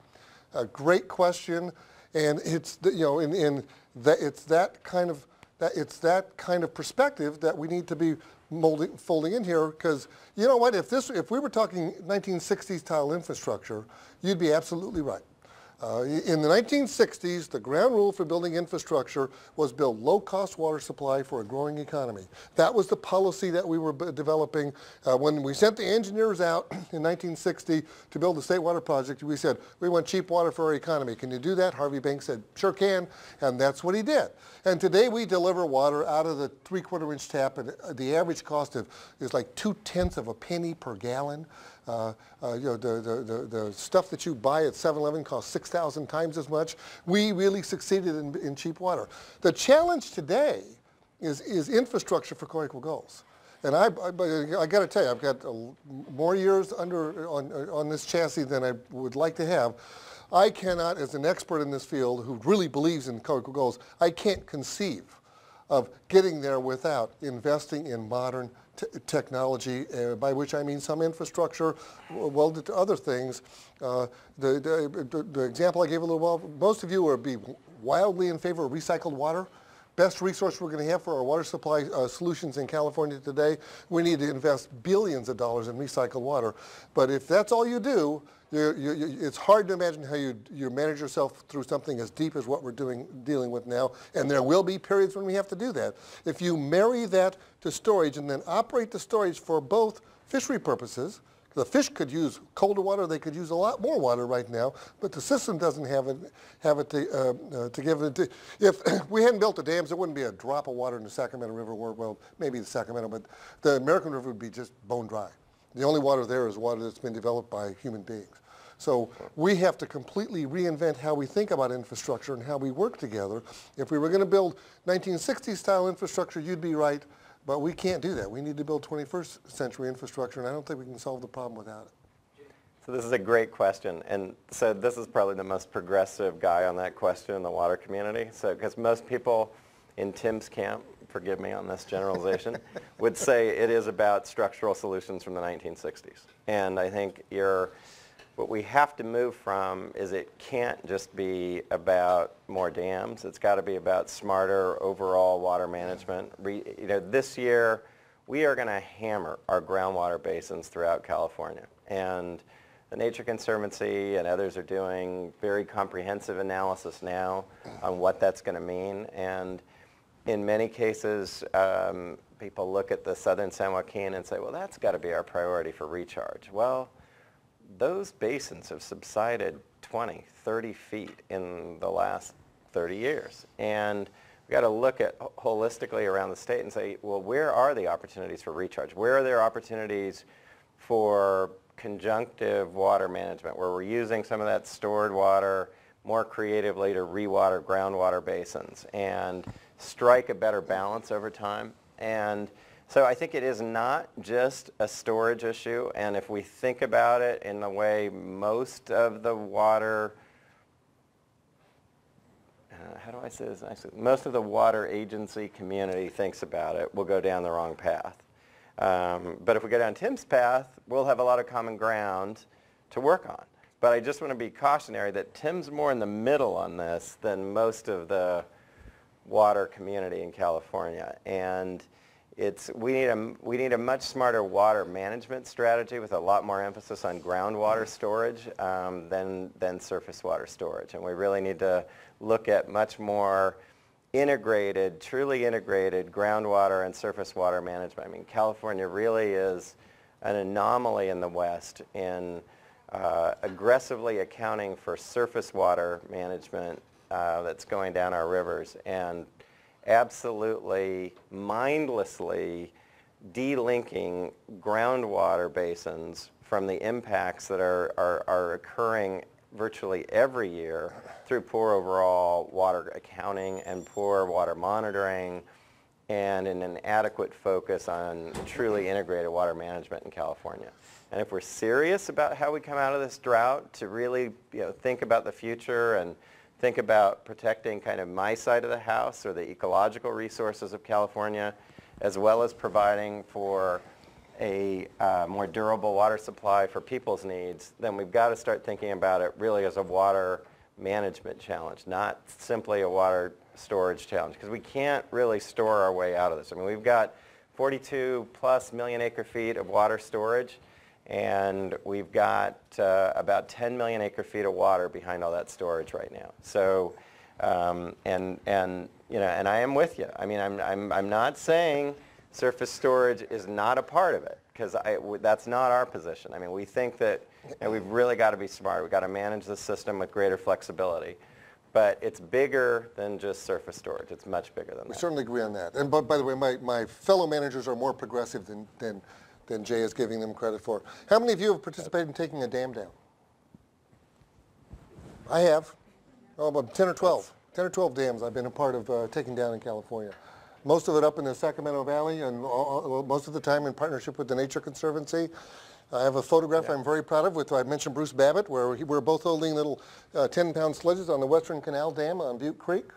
A great question, and it's you know, in in that it's that kind of that it's that kind of perspective that we need to be molding, folding in here, because you know what? If this, if we were talking nineteen sixties tile infrastructure, you'd be absolutely right. Uh, in the nineteen sixties, the ground rule for building infrastructure was build low-cost water supply for a growing economy. That was the policy that we were b developing. Uh, when we sent the engineers out in nineteen sixty to build the State Water Project, we said, we want cheap water for our economy. Can you do that? Harvey Banks said, sure can, and that's what he did. And today we deliver water out of the three-quarter inch tap, and the average cost of, is like two-tenths of a penny per gallon. Uh, uh, you know, the, the, the, the stuff that you buy at seven eleven costs six thousand times as much. We really succeeded in, in cheap water. The challenge today is, is infrastructure for co-equal goals. And I, I, I got to tell you, I've got a, more years under on, on this chassis than I would like to have. I cannot, as an expert in this field who really believes in co-equal goals, I can't conceive of getting there without investing in modern T technology, uh, by which I mean some infrastructure welded to other things. Uh, the, the, the example I gave a little while, most of you would be wildly in favor of recycled water. Best resource we're going to have for our water supply uh, solutions in California today. We need to invest billions of dollars in recycled water. But if that's all you do, You, you, you, it's hard to imagine how you, you manage yourself through something as deep as what we're doing, dealing with now, and there will be periods when we have to do that. If you marry that to storage and then operate the storage for both fishery purposes, The fish could use colder water. They could use a lot more water right now, but the system doesn't have it, have it to, uh, uh, to give it. To, if we hadn't built the dams, there wouldn't be a drop of water in the Sacramento River, or, well, maybe the Sacramento, but the American River would be just bone dry. The only water there is water that's been developed by human beings. So we have to completely reinvent how we think about infrastructure and how we work together. If we were going to build nineteen sixties style infrastructure, you'd be right. But we can't do that. We need to build twenty-first century infrastructure, and I don't think we can solve the problem without it. So this is a great question. And so this is probably the most progressive guy on that question in the water community. So because most people in Tim's camp, forgive me on this generalization, would say it is about structural solutions from the nineteen sixties. And I think you're, what we have to move from is it can't just be about more dams. It's got to be about smarter overall water management. Re, you know, this year we are going to hammer our groundwater basins throughout California, and the Nature Conservancy and others are doing very comprehensive analysis now on what that's going to mean. And in many cases, um, people look at the southern San Joaquin and say, well, that's got to be our priority for recharge. Well, those basins have subsided twenty, thirty feet in the last thirty years. And we've got to look at holistically around the state and say, well, where are the opportunities for recharge? Where are there opportunities for conjunctive water management, where we're using some of that stored water more creatively to rewater groundwater basins and strike a better balance over time? And so I think it is not just a storage issue, and if we think about it in the way most of the water, uh, how do I say this? Actually, most of the water agency community thinks about it, we'll go down the wrong path. Um, but if we go down Tim's path, we'll have a lot of common ground to work on. But I just want to be cautionary that Tim's more in the middle on this than most of the water community in California. And It's, we, need a, we need a much smarter water management strategy with a lot more emphasis on groundwater storage um, than, than surface water storage. And we really need to look at much more integrated, truly integrated groundwater and surface water management. I mean, California really is an anomaly in the West in uh, aggressively accounting for surface water management uh, that's going down our rivers, and absolutely mindlessly delinking groundwater basins from the impacts that are, are, are occurring virtually every year through poor overall water accounting and poor water monitoring and an inadequate focus on truly integrated water management in California. And if we're serious about how we come out of this drought, to really, you know, think about the future and think about protecting kind of my side of the house or the ecological resources of California, as well as providing for a uh, more durable water supply for people's needs, then we've got to start thinking about it really as a water management challenge, not simply a water storage challenge, because we can't really store our way out of this. I mean, we've got forty-two plus million acre feet of water storage, and we've got uh, about ten million acre feet of water behind all that storage right now. So, um, and and you know, and I am with you. I mean, I'm I'm I'm not saying surface storage is not a part of it, because I w that's not our position. I mean, we think that, and we've really got to be smart. We've got to manage the system with greater flexibility. But it's bigger than just surface storage. It's much bigger than that. We certainly agree on that. And but by the way, my my fellow managers are more progressive than than. than Jay is giving them credit for. How many of you have participated in taking a dam down? I have. Oh, about ten or twelve. ten or twelve dams I've been a part of uh, taking down in California. Most of it up in the Sacramento Valley, and all, most of the time in partnership with the Nature Conservancy. I have a photograph yeah. I'm very proud of with, I mentioned Bruce Babbitt, where he, we're both holding little ten pound uh, sledges on the Western Canal Dam on Butte Creek.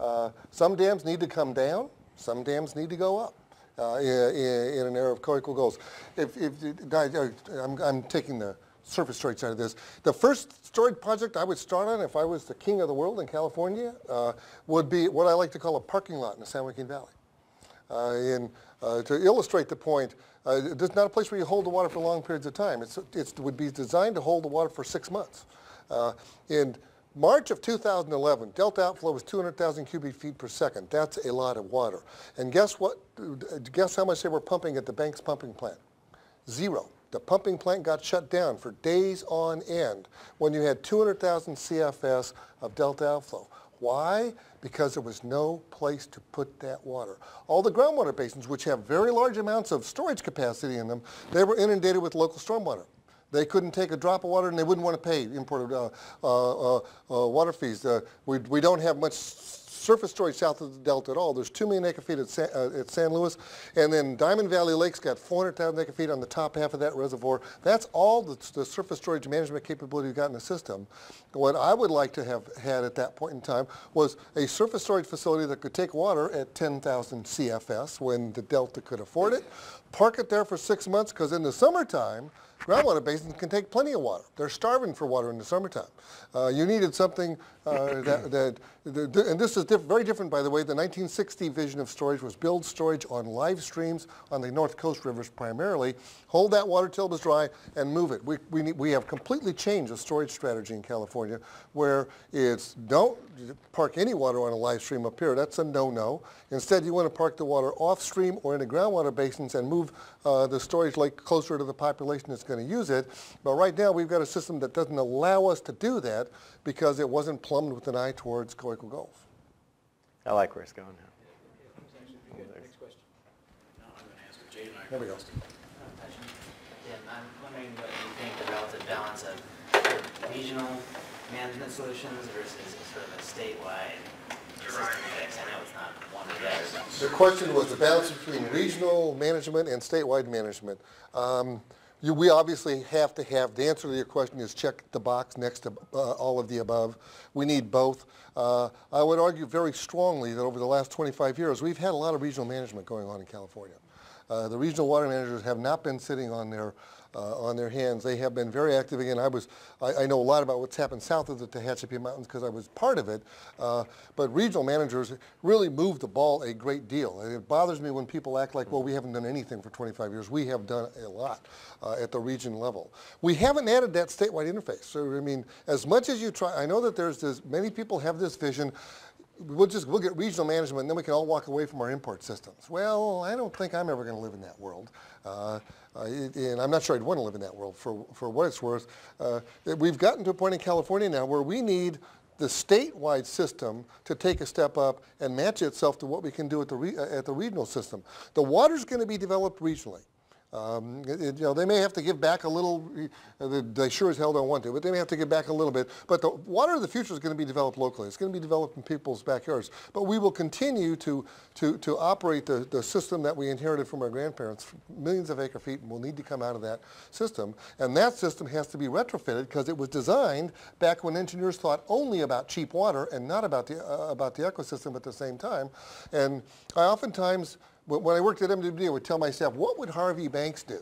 Uh, some dams need to come down, some dams need to go up. Uh, in, in an era of co-equal goals. If, if, I'm, I'm taking the surface storage side of this. The first storage project I would start on if I was the king of the world in California uh, would be what I like to call a parking lot in the San Joaquin Valley. Uh, and uh, to illustrate the point, uh, it's not a place where you hold the water for long periods of time. It's, it would be designed to hold the water for six months. Uh, and March of two thousand eleven, Delta outflow was two hundred thousand cubic feet per second. That's a lot of water. And guess what? Guess how much they were pumping at the Banks pumping plant? Zero. The pumping plant got shut down for days on end when you had two hundred thousand C F S of delta outflow. Why? Because there was no place to put that water. All the groundwater basins, which have very large amounts of storage capacity in them, they were inundated with local stormwater. They couldn't take a drop of water, and they wouldn't want to pay imported uh, uh, uh, water fees. Uh, we, we don't have much surface storage south of the Delta at all. There's two million acre feet at San, uh, at San Luis. And then Diamond Valley Lake's got four hundred thousand acre feet on the top half of that reservoir. That's all the, the surface storage management capability we've got in the system. What I would like to have had at that point in time was a surface storage facility that could take water at ten thousand C F S when the Delta could afford it, park it there for six months, because in the summertime, groundwater basins can take plenty of water. They're starving for water in the summertime. Uh, you needed something uh, that, that, that, and this is diff very different, by the way. The nineteen sixty vision of storage was build storage on live streams on the North Coast rivers primarily, hold that water till it was dry, and move it. We, we, need, we have completely changed the storage strategy in California, where it's don't park any water on a live stream up here. That's a no-no. Instead, you want to park the water off stream or in the groundwater basins and move uh, the storage lake closer to the population that's going to use it. But right now we've got a system that doesn't allow us to do that because it wasn't plumbed with an eye towards Coical Gulf. I like where it's going now. Yeah, it was next question. No, I'm going to ask Jay and I. There we go. Yeah, I'm wondering what you think about the balance of regional management solutions versus sort of a statewide system fix. I know it's not one of those. The question was the balance between regional management and statewide management. Um, You, we obviously have to have, the answer to your question is check the box next to uh, all of the above. We need both. Uh, I would argue very strongly that over the last twenty-five years, we've had a lot of regional management going on in California. Uh, the regional water managers have not been sitting on their Uh, on their hands. They have been very active. Again, I was, I, I know a lot about what's happened south of the Tehachapi Mountains because I was part of it, uh, but regional managers really moved the ball a great deal. And it bothers me when people act like, well, we haven't done anything for twenty-five years. We have done a lot uh, at the region level. We haven't added that statewide interface. So, I mean, as much as you try, I know that there's this, many people have this vision, we'll just, we'll get regional management and then we can all walk away from our import systems. Well, I don't think I'm ever going to live in that world. Uh, uh, and I'm not sure I'd want to live in that world for, for what it's worth. Uh, we've gotten to a point in California now where we need the statewide system to take a step up and match itself to what we can do at the, re at the regional system. The water's going to be developed regionally. Um, it, you know, they may have to give back a little, they sure as hell don't want to, but they may have to give back a little bit. But the water of the future is going to be developed locally. It's going to be developed in people's backyards. But we will continue to, to, to operate the, the system that we inherited from our grandparents. Millions of acre feet will need to come out of that system. And that system has to be retrofitted because it was designed back when engineers thought only about cheap water and not about the, uh, about the ecosystem at the same time. And I oftentimes, when I worked at M W D, I would tell myself, what would Harvey Banks do?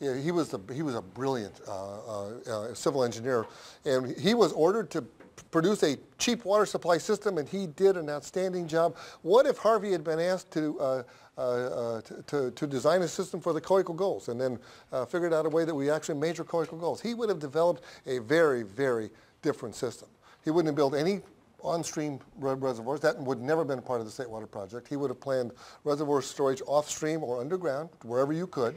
You know, he was the, he was a brilliant uh, uh, civil engineer, and he was ordered to produce a cheap water supply system, and he did an outstanding job. What if Harvey had been asked to uh, uh, uh, to, to design a system for the Coical goals, and then uh, figured out a way that we actually measure Coical goals? He would have developed a very, very different system. He wouldn't have built any on-stream reservoirs. That would never have been a part of the State Water Project. He would have planned reservoir storage off-stream or underground, wherever you could.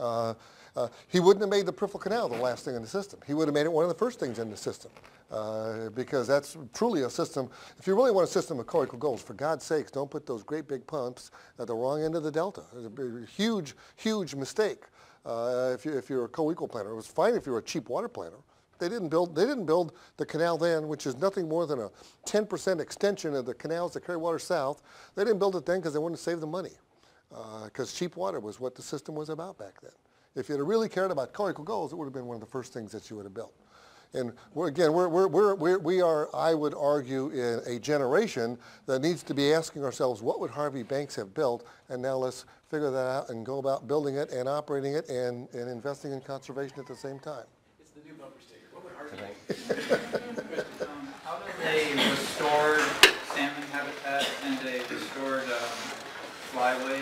Uh, uh, he wouldn't have made the peripheral canal the last thing in the system. He would have made it one of the first things in the system uh, because that's truly a system. If you really want a system of coical goals, for God's sakes, don't put those great big pumps at the wrong end of the Delta. It's a huge, huge mistake uh, if, you, if you're a co-equal planner. It was fine if you were a cheap water planner. They didn't build. They didn't build the canal then, which is nothing more than a ten percent extension of the canals that carry water south. They didn't build it then because they wanted to save the money, because uh, cheap water was what the system was about back then. If you had really cared about coical goals, it would have been one of the first things that you would have built. And we're, again, we're, we're, we're, we're, we are, I would argue, in a generation that needs to be asking ourselves, what would Harvey Banks have built? And now let's figure that out and go about building it and operating it and, and investing in conservation at the same time. It's the new bumper sticker. um, out of a restored salmon habitat and a restored um, flyway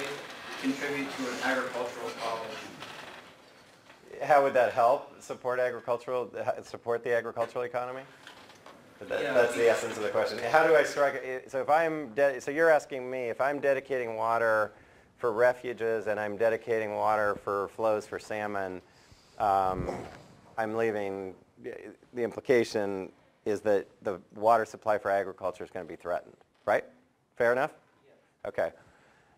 contribute to an agricultural problem? How would that help support agricultural, support the agricultural economy? That, yeah, that's the essence of the question. How do I strike? So if I'm, so you're asking me if I'm dedicating water for refuges and I'm dedicating water for flows for salmon. um, I'm leaving, the implication is that the water supply for agriculture is going to be threatened, right? Fair enough? Yes. Okay.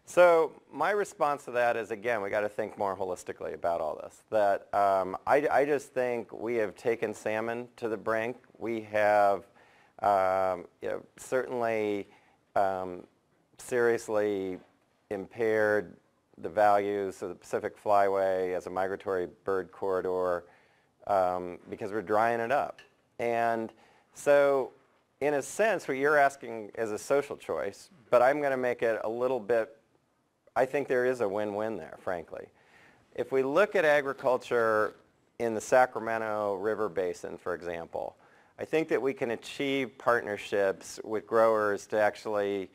So my response to that is, again, we got to think more holistically about all this. That um, I, I just think we have taken salmon to the brink. We have um, you know, certainly um, seriously impaired the values of the Pacific Flyway as a migratory bird corridor um, because we're drying it up. And so in a sense, what you're asking is a social choice, but I'm going to make it a little bit, I think there is a win-win there, frankly. If we look at agriculture in the Sacramento River Basin, for example, I think that we can achieve partnerships with growers to actually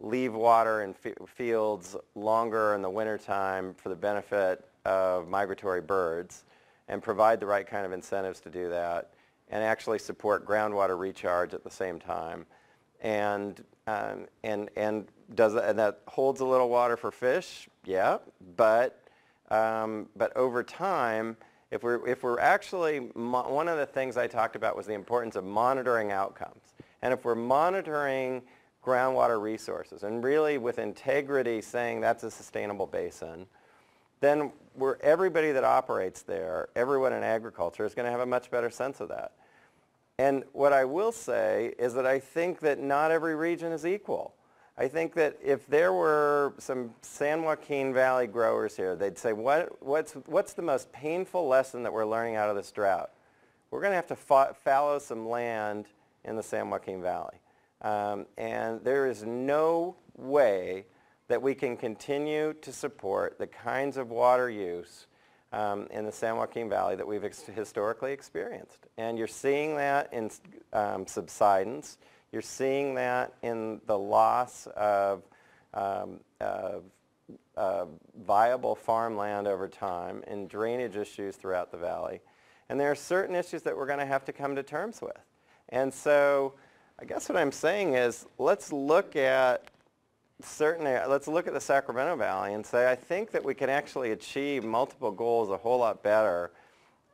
leave water in fields longer in the wintertime for the benefit of migratory birds and provide the right kind of incentives to do that, and actually support groundwater recharge at the same time. And, um, and, and, does, and that holds a little water for fish, yeah, but, um, but over time, if we're, if we're actually, one of the things I talked about was the importance of monitoring outcomes. And if we're monitoring groundwater resources and really with integrity saying that's a sustainable basin, then we're, everybody that operates there, everyone in agriculture is going to have a much better sense of that. And what I will say is that I think that not every region is equal. I think that if there were some San Joaquin Valley growers here, they'd say, what, what's, what's the most painful lesson that we're learning out of this drought? We're going to have to fa- fallow some land in the San Joaquin Valley. Um, and there is no way that we can continue to support the kinds of water use um, in the San Joaquin Valley that we've ex historically experienced. And you're seeing that in um, subsidence. You're seeing that in the loss of, um, of uh, viable farmland over time and drainage issues throughout the valley. And there are certain issues that we're going to have to come to terms with. And so I guess what I'm saying is let's look at Certainly, let's look at the Sacramento Valley and say I think that we can actually achieve multiple goals a whole lot better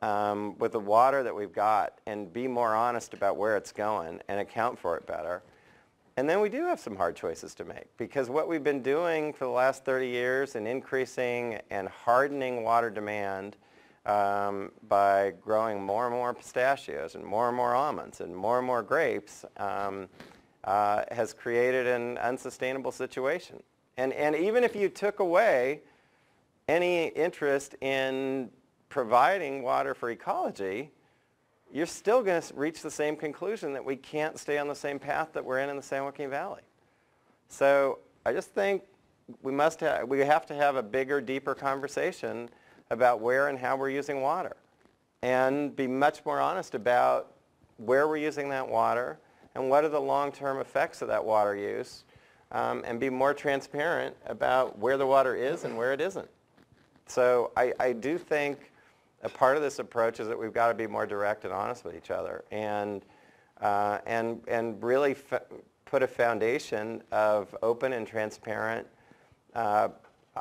um, with the water that we've got and be more honest about where it's going and account for it better. And then we do have some hard choices to make because what we've been doing for the last thirty years in increasing and hardening water demand um, by growing more and more pistachios and more and more almonds and more and more grapes um, Uh, has created an unsustainable situation. And, and even if you took away any interest in providing water for ecology, you're still going to reach the same conclusion that we can't stay on the same path that we're in in the San Joaquin Valley. So I just think we must ha- we have to have a bigger, deeper conversation about where and how we're using water and be much more honest about where we're using that water and what are the long-term effects of that water use, um, and be more transparent about where the water is and where it isn't. So I, I do think a part of this approach is that we've got to be more direct and honest with each other and, uh, and, and really f put a foundation of open and transparent uh,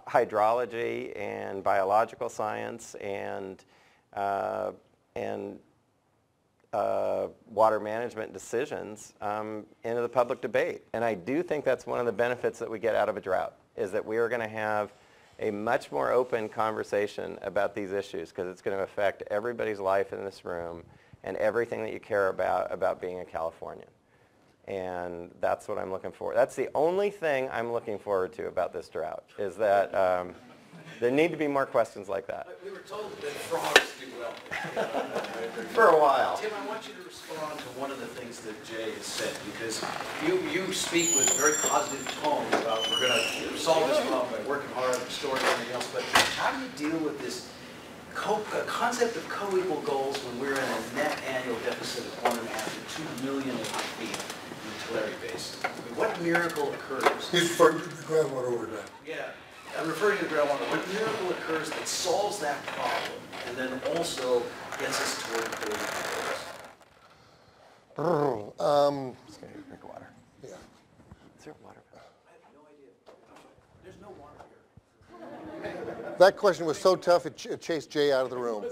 hydrology and biological science and, uh, and Uh, water management decisions um, into the public debate. And I do think that's one of the benefits that we get out of a drought, is that we are going to have a much more open conversation about these issues because it's going to affect everybody's life in this room and everything that you care about about being a Californian. And that's what I'm looking for. That's the only thing I'm looking forward to about this drought, is that um, there need to be more questions like that. We were told that frogs do well. For a while. Tim, I want you to respond to one of the things that Jay has said, because you, you speak with very positive tone about we're going to solve this problem by working hard and restoring everything else, but how do you deal with this co concept of co-equal goals when we're in a net annual deficit of one and a half to two million feet in the Tulare Basin? I mean, what miracle occurs? He's referring to the groundwater overdrive. Yeah. I'm referring to the groundwater. What miracle occurs that solves that problem and then also gets us toward the goals? Um, Just going to drink water. Yeah. Is there water? I have no idea. There's no water here. That question was so tough it, ch it chased Jay out of the room.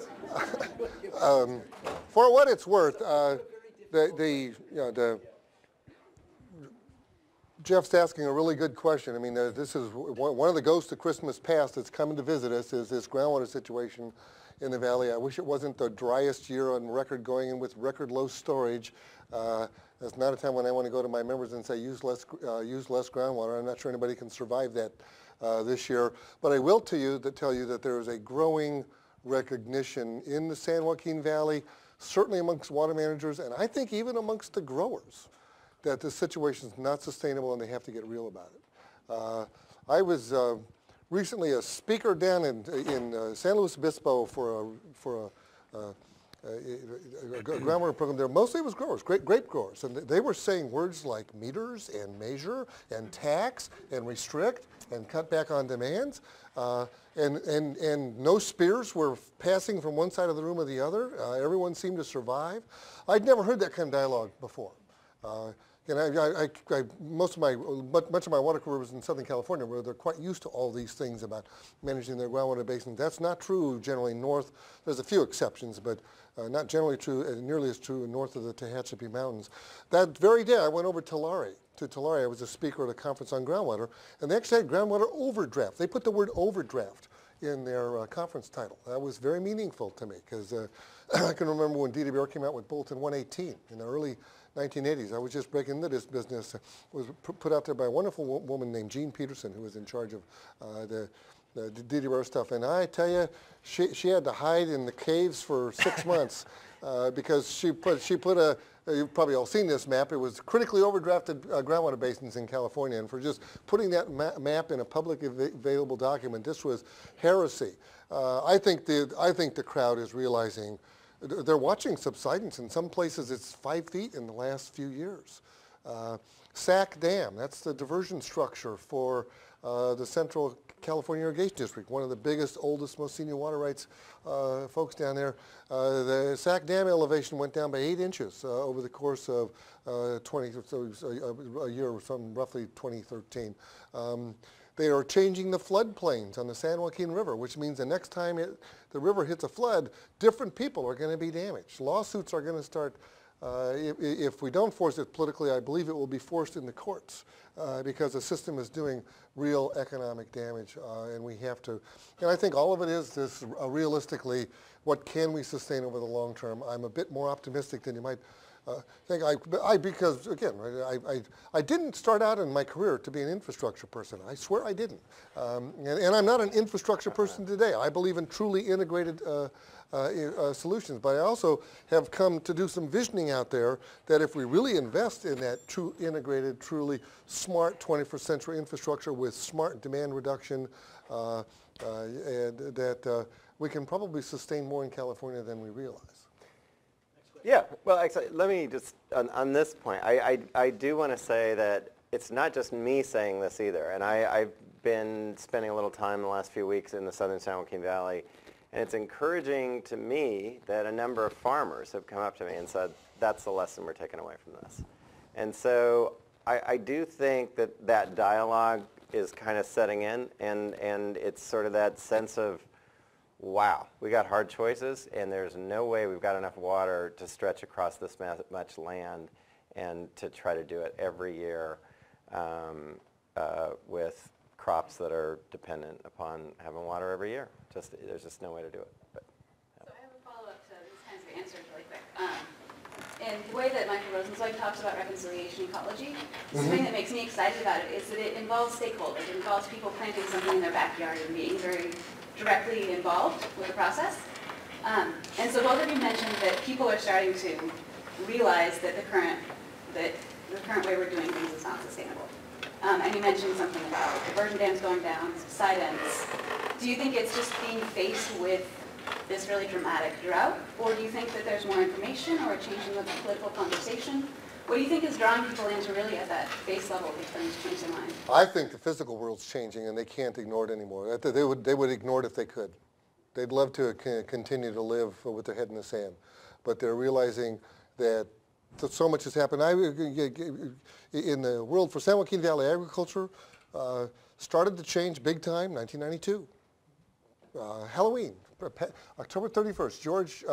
um, for what it's worth, uh, the, the, you know, the, Jeff's asking a really good question. I mean, uh, this is one of the ghosts of Christmas past that's coming to visit us is this groundwater situation in the valley. I wish it wasn't the driest year on record going in with record low storage. Uh, that's not a time when I want to go to my members and say use less, uh, use less groundwater. I'm not sure anybody can survive that uh, this year. But I will tell you, that tell you that there is a growing recognition in the San Joaquin Valley, certainly amongst water managers, and I think even amongst the growers, that the situation is not sustainable and they have to get real about it. Uh, I was uh, recently a speaker down in, in uh, San Luis Obispo for a, for a, uh, a, a, a groundwater program there. Mostly it was growers, grape, grape growers. And they were saying words like meters and measure and tax and restrict and cut back on demands. Uh, and, and, and no spears were passing from one side of the room to the other. Uh, everyone seemed to survive. I'd never heard that kind of dialogue before. Uh, and I, I, I, most of my, much of my water career was in Southern California, where they're quite used to all these things about managing their groundwater basins. That's not true generally north. There's a few exceptions, but uh, not generally true, uh, nearly as true north of the Tehachapi Mountains. That very day, I went over to Tulare. To Tulare, I was a speaker at a conference on groundwater, and they actually had groundwater overdraft. They put the word overdraft in their uh, conference title. That was very meaningful to me because uh, I can remember when D W R came out with Bulletin one eighteen in the early nineteen eighties. I was just breaking into this business. It was put out there by a wonderful wo woman named Jean Peterson, who was in charge of uh, the, the D W R stuff. And I tell you, she, she had to hide in the caves for six months uh, because she put, she put a, you've probably all seen this map. It was critically overdrafted uh, groundwater basins in California. And for just putting that ma map in a public available document, this was heresy. Uh, I think the, I think the crowd is realizing they're watching subsidence. In some places, it's five feet in the last few years. Uh, Sac Dam, that's the diversion structure for uh, the Central California Irrigation District, one of the biggest, oldest, most senior water rights uh, folks down there. Uh, the Sac Dam elevation went down by eight inches uh, over the course of uh, twenty, so a, a year or something, roughly twenty thirteen. Um, They are changing the floodplains on the San Joaquin River, which means the next time it, the river hits a flood, different people are going to be damaged. Lawsuits are going to start. Uh, if, if we don't force it politically, I believe it will be forced in the courts uh, because the system is doing real economic damage, uh, and we have to. And I think all of it is this uh, realistically, what can we sustain over the long term? I'm a bit more optimistic than you might. Uh, think I, I, because again, I, I, I didn't start out in my career to be an infrastructure person. I swear I didn't. Um, and, and I'm not an infrastructure person today. I believe in truly integrated uh, uh, uh, solutions. But I also have come to do some visioning out there that if we really invest in that true integrated, truly smart twenty-first century infrastructure with smart demand reduction, uh, uh, and that uh, we can probably sustain more in California than we realize. Yeah, well, actually, let me just, on, on this point, I, I, I do want to say that it's not just me saying this either. And I, I've been spending a little time the last few weeks in the southern San Joaquin Valley. And it's encouraging to me that a number of farmers have come up to me and said, that's the lesson we're taking away from this. And so I, I do think that that dialogue is kind of setting in. And, and it's sort of that sense of, wow, we got hard choices, and there's no way we've got enough water to stretch across this much land and to try to do it every year um, uh, with crops that are dependent upon having water every year. Just, there's just no way to do it. But, uh. So I have a follow-up to these kinds of answers really quick. Um, and the way that Michael Rosenzweig talks about reconciliation ecology, mm-hmm. something that makes me excited about it is that it involves stakeholders. It involves people planting something in their backyard and being very directly involved with the process. Um, and so both of you mentioned that people are starting to realize that the current, that the current way we're doing things is not sustainable. Um, and you mentioned something about diversion dams going down, subsidence. Do you think it's just being faced with this really dramatic drought? Or do you think that there's more information or a change in the political conversation? What do you think is drawing people into really at that base level if things change their mind? I think the physical world's changing and they can't ignore it anymore. They would, they would ignore it if they could. They'd love to continue to live with their head in the sand. But they're realizing that so much has happened. I, in the world for San Joaquin Valley agriculture, uh, started to change big time, nineteen ninety-two. uh, Halloween, October thirty-first, George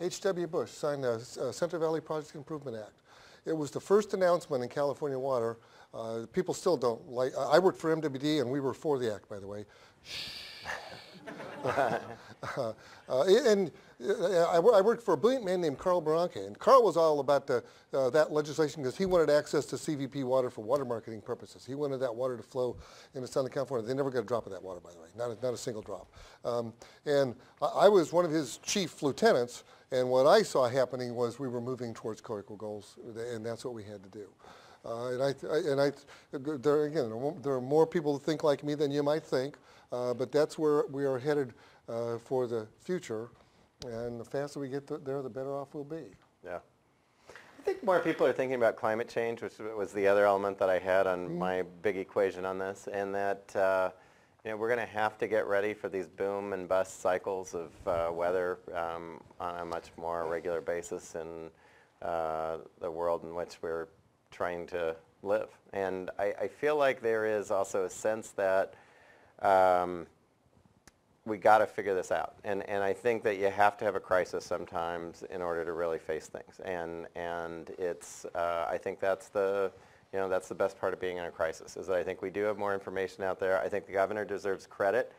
H W Uh, Bush signed the uh, Central Valley Project Improvement Act. It was the first announcement in California water. Uh, people still don't like, I worked for M W D and we were for the act, by the way. uh, uh, and uh, I, I worked for a brilliant man named Carl Barranque, and Carl was all about the, uh, that legislation because he wanted access to C V P water for water marketing purposes. He wanted that water to flow into Southern California. They never got a drop of that water, by the way, not a, not a single drop. Um, and I, I was one of his chief lieutenants, and what I saw happening was we were moving towards critical goals, and that's what we had to do. Uh, and I, I, and I, there, again, there are more people that think like me than you might think, uh, but that's where we are headed uh, for the future, and the faster we get there, the better off we'll be. Yeah. I think more people are thinking about climate change, which was the other element that I had on mm-hmm. my big equation on this, and that uh, you know, we're going to have to get ready for these boom and bust cycles of uh, weather um, on a much more regular basis in uh, the world in which we're trying to live. And I, I feel like there is also a sense that um, we got to figure this out. And, and I think that you have to have a crisis sometimes in order to really face things. And, and it's, uh, I think that's the, you know, that's the best part of being in a crisis, is that I think we do have more information out there. I think the governor deserves credit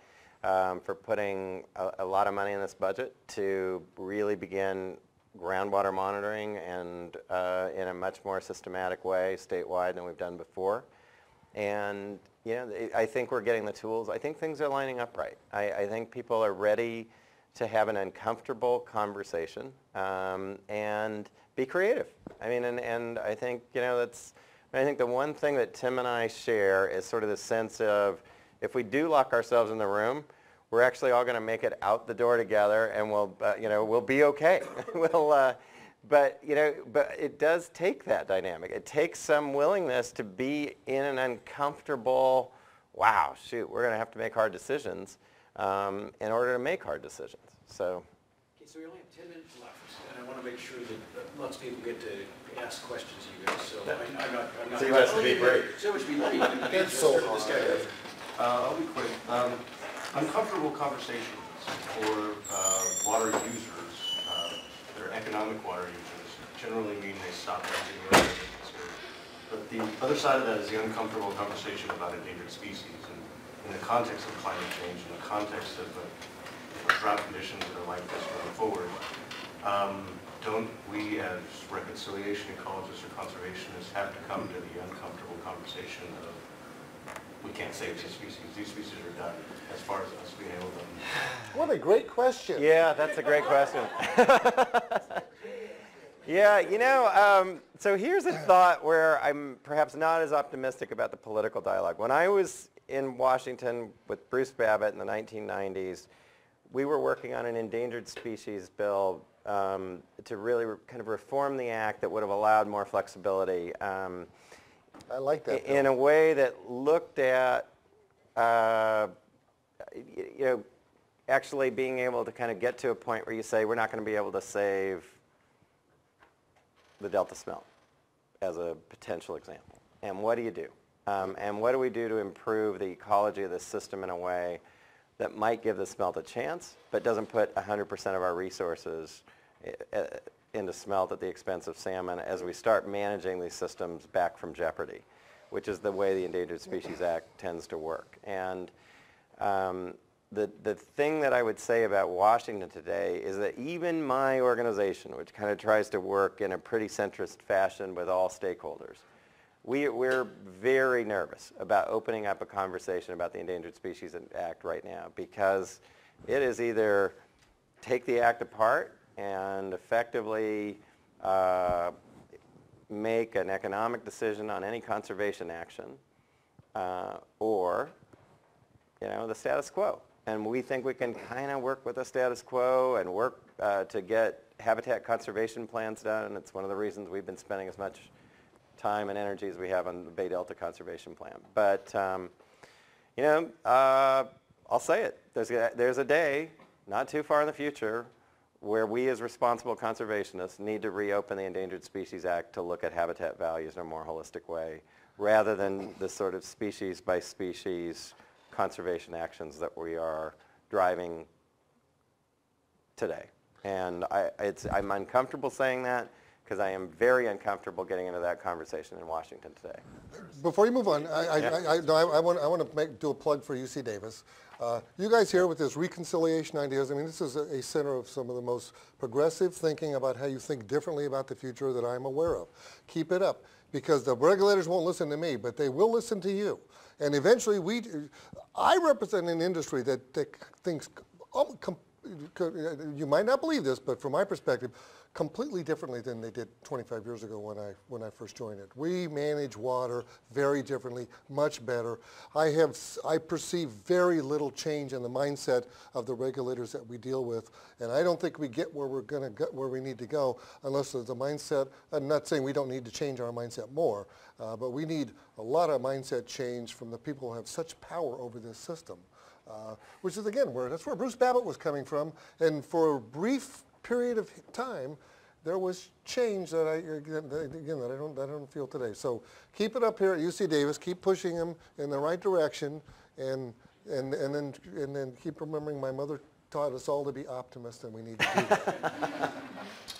um, for putting a, a lot of money in this budget to really begin groundwater monitoring and uh, in a much more systematic way statewide than we've done before. And you know, I think we're getting the tools. I think things are lining up right. I, I think people are ready to have an uncomfortable conversation um, and be creative. I mean, and, and I think, you know, that's, I think the one thing that Tim and I share is sort of the sense of, if we do lock ourselves in the room, we're actually all going to make it out the door together, and we'll, uh, you know, we'll be okay. we'll, uh, but you know, but it does take that dynamic. It takes some willingness to be in an uncomfortable, wow, shoot, we're going to have to make hard decisions um, in order to make hard decisions. So. Okay, so we only have ten minutes left, and I want to make sure that lots of people get to ask questions to you guys. So I, I'm not. I'm not. So you have to be brave. So much be brave. That's so hard. Uh, I'll be quick. Um, Uncomfortable conversations for uh, water users, uh, their economic water users, generally mean they stop using their reservations. But the other side of that is the uncomfortable conversation about endangered species, and in the context of climate change, in the context of the drought conditions that are like this going forward, um, don't we as reconciliation ecologists or conservationists have to come to the uncomfortable conversation of, we can't save these species. These species are done as far as us being able to. What a great question. Yeah, that's a great question. Yeah, you know, um, so here's a thought where I'm perhaps not as optimistic about the political dialogue. When I was in Washington with Bruce Babbitt in the nineteen nineties, we were working on an endangered species bill um, to really re kind of reform the act that would have allowed more flexibility. Um, I like that. In a way that looked at, uh, you know, actually being able to kind of get to a point where you say we're not going to be able to save the Delta smelt, as a potential example. And what do you do? Um, and what do we do to improve the ecology of the system in a way that might give the smelt a chance, but doesn't put one hundred percent of our resources uh, into smelt at the expense of salmon, as we start managing these systems back from jeopardy, which is the way the Endangered Species Act tends to work. And um, the, the thing that I would say about Washington today is that even my organization, which kind of tries to work in a pretty centrist fashion with all stakeholders, we, we're very nervous about opening up a conversation about the Endangered Species Act right now, because it is either take the act apart and effectively uh, make an economic decision on any conservation action, uh, or, you know, the status quo. And we think we can kind of work with the status quo and work uh, to get habitat conservation plans done. It's one of the reasons we've been spending as much time and energy as we have on the Bay Delta Conservation Plan. But, um, you know, uh, I'll say it. There's a, there's a day, not too far in the future, where we as responsible conservationists need to reopen the Endangered Species Act to look at habitat values in a more holistic way, rather than the sort of species by species conservation actions that we are driving today. And I, it's, I'm uncomfortable saying that because I am very uncomfortable getting into that conversation in Washington today. Before you move on, I, I, yeah. I, I, no, I, I want, I want to make, do a plug for U C Davis. Uh, you guys here with this reconciliation ideas, I mean, this is a, a center of some of the most progressive thinking about how you think differently about the future that I'm aware of. Keep it up, because the regulators won't listen to me, but they will listen to you. And eventually we, I represent an industry that, that thinks, oh, com, you might not believe this, but from my perspective, completely differently than they did twenty-five years ago when I, when I first joined it. We manage water very differently, much better. I have, I perceive very little change in the mindset of the regulators that we deal with, and I don't think we get where we're gonna get where we need to go unless there's a mindset. I'm not saying we don't need to change our mindset more, uh, but we need a lot of mindset change from the people who have such power over this system, uh, which is again, where that's where Bruce Babbitt was coming from, and for a brief period of time, there was change that I again that I don't I don't feel today. So keep it up here at U C Davis. Keep pushing them in the right direction, and and and then and then keep remembering my mother taught us all to be optimists, and we need to do that.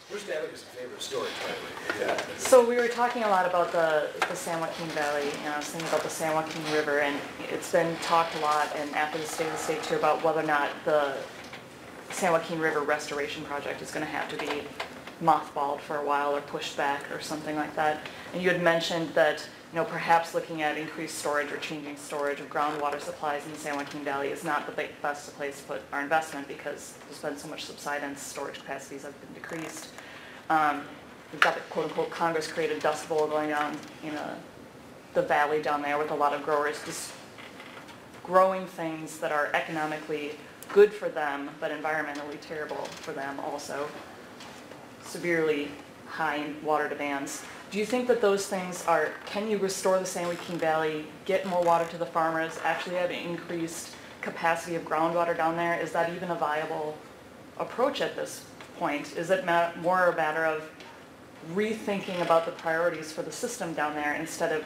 Bruce Babbitt is a favorite story, by the way. So we were talking a lot about the the San Joaquin Valley, and I was thinking about the San Joaquin River, and it's been talked a lot, and after the State of the State too, about whether or not the San Joaquin River restoration project is going to have to be mothballed for a while or pushed back or something like that. And you had mentioned that, you know, perhaps looking at increased storage or changing storage of groundwater supplies in the San Joaquin Valley is not the best place to put our investment because there's been so much subsidence, storage capacities have been decreased. Um, we've got the quote-unquote Congress created dust bowl going on in a, the valley down there with a lot of growers just growing things that are economically good for them, but environmentally terrible for them also. Severely high water demands. Do you think that those things are, can you restore the San Joaquin Valley, get more water to the farmers, actually have an increased capacity of groundwater down there? Is that even a viable approach at this point? Is it more a matter of rethinking about the priorities for the system down there instead of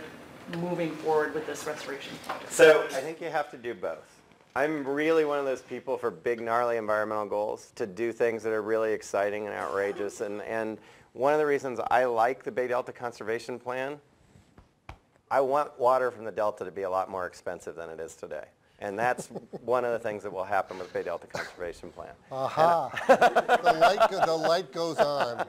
moving forward with this restoration project? So I think you have to do both. I'm really one of those people for big, gnarly environmental goals, to do things that are really exciting and outrageous. And, and one of the reasons I like the Bay Delta Conservation Plan, I want water from the Delta to be a lot more expensive than it is today. And that's one of the things that will happen with the Bay Delta Conservation Plan. Aha! the, light, the light goes on.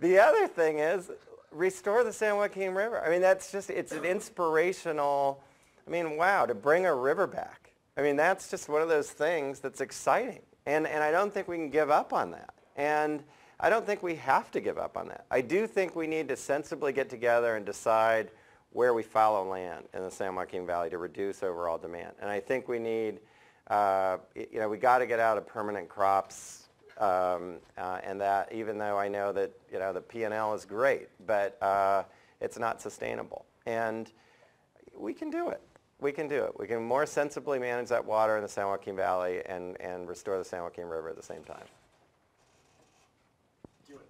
The other thing is, restore the San Joaquin River. I mean, that's just, it's an inspirational, I mean, wow, to bring a river back. I mean, that's just one of those things that's exciting, and, and I don't think we can give up on that, and I don't think we have to give up on that. I do think we need to sensibly get together and decide where we follow land in the San Joaquin Valley to reduce overall demand, and I think we need, uh, you know, we got to get out of permanent crops, um, uh, and that, even though I know that, you know, the P and L is great, but uh, it's not sustainable, and we can do it. We can do it. We can more sensibly manage that water in the San Joaquin Valley and, and restore the San Joaquin River at the same time. Do you want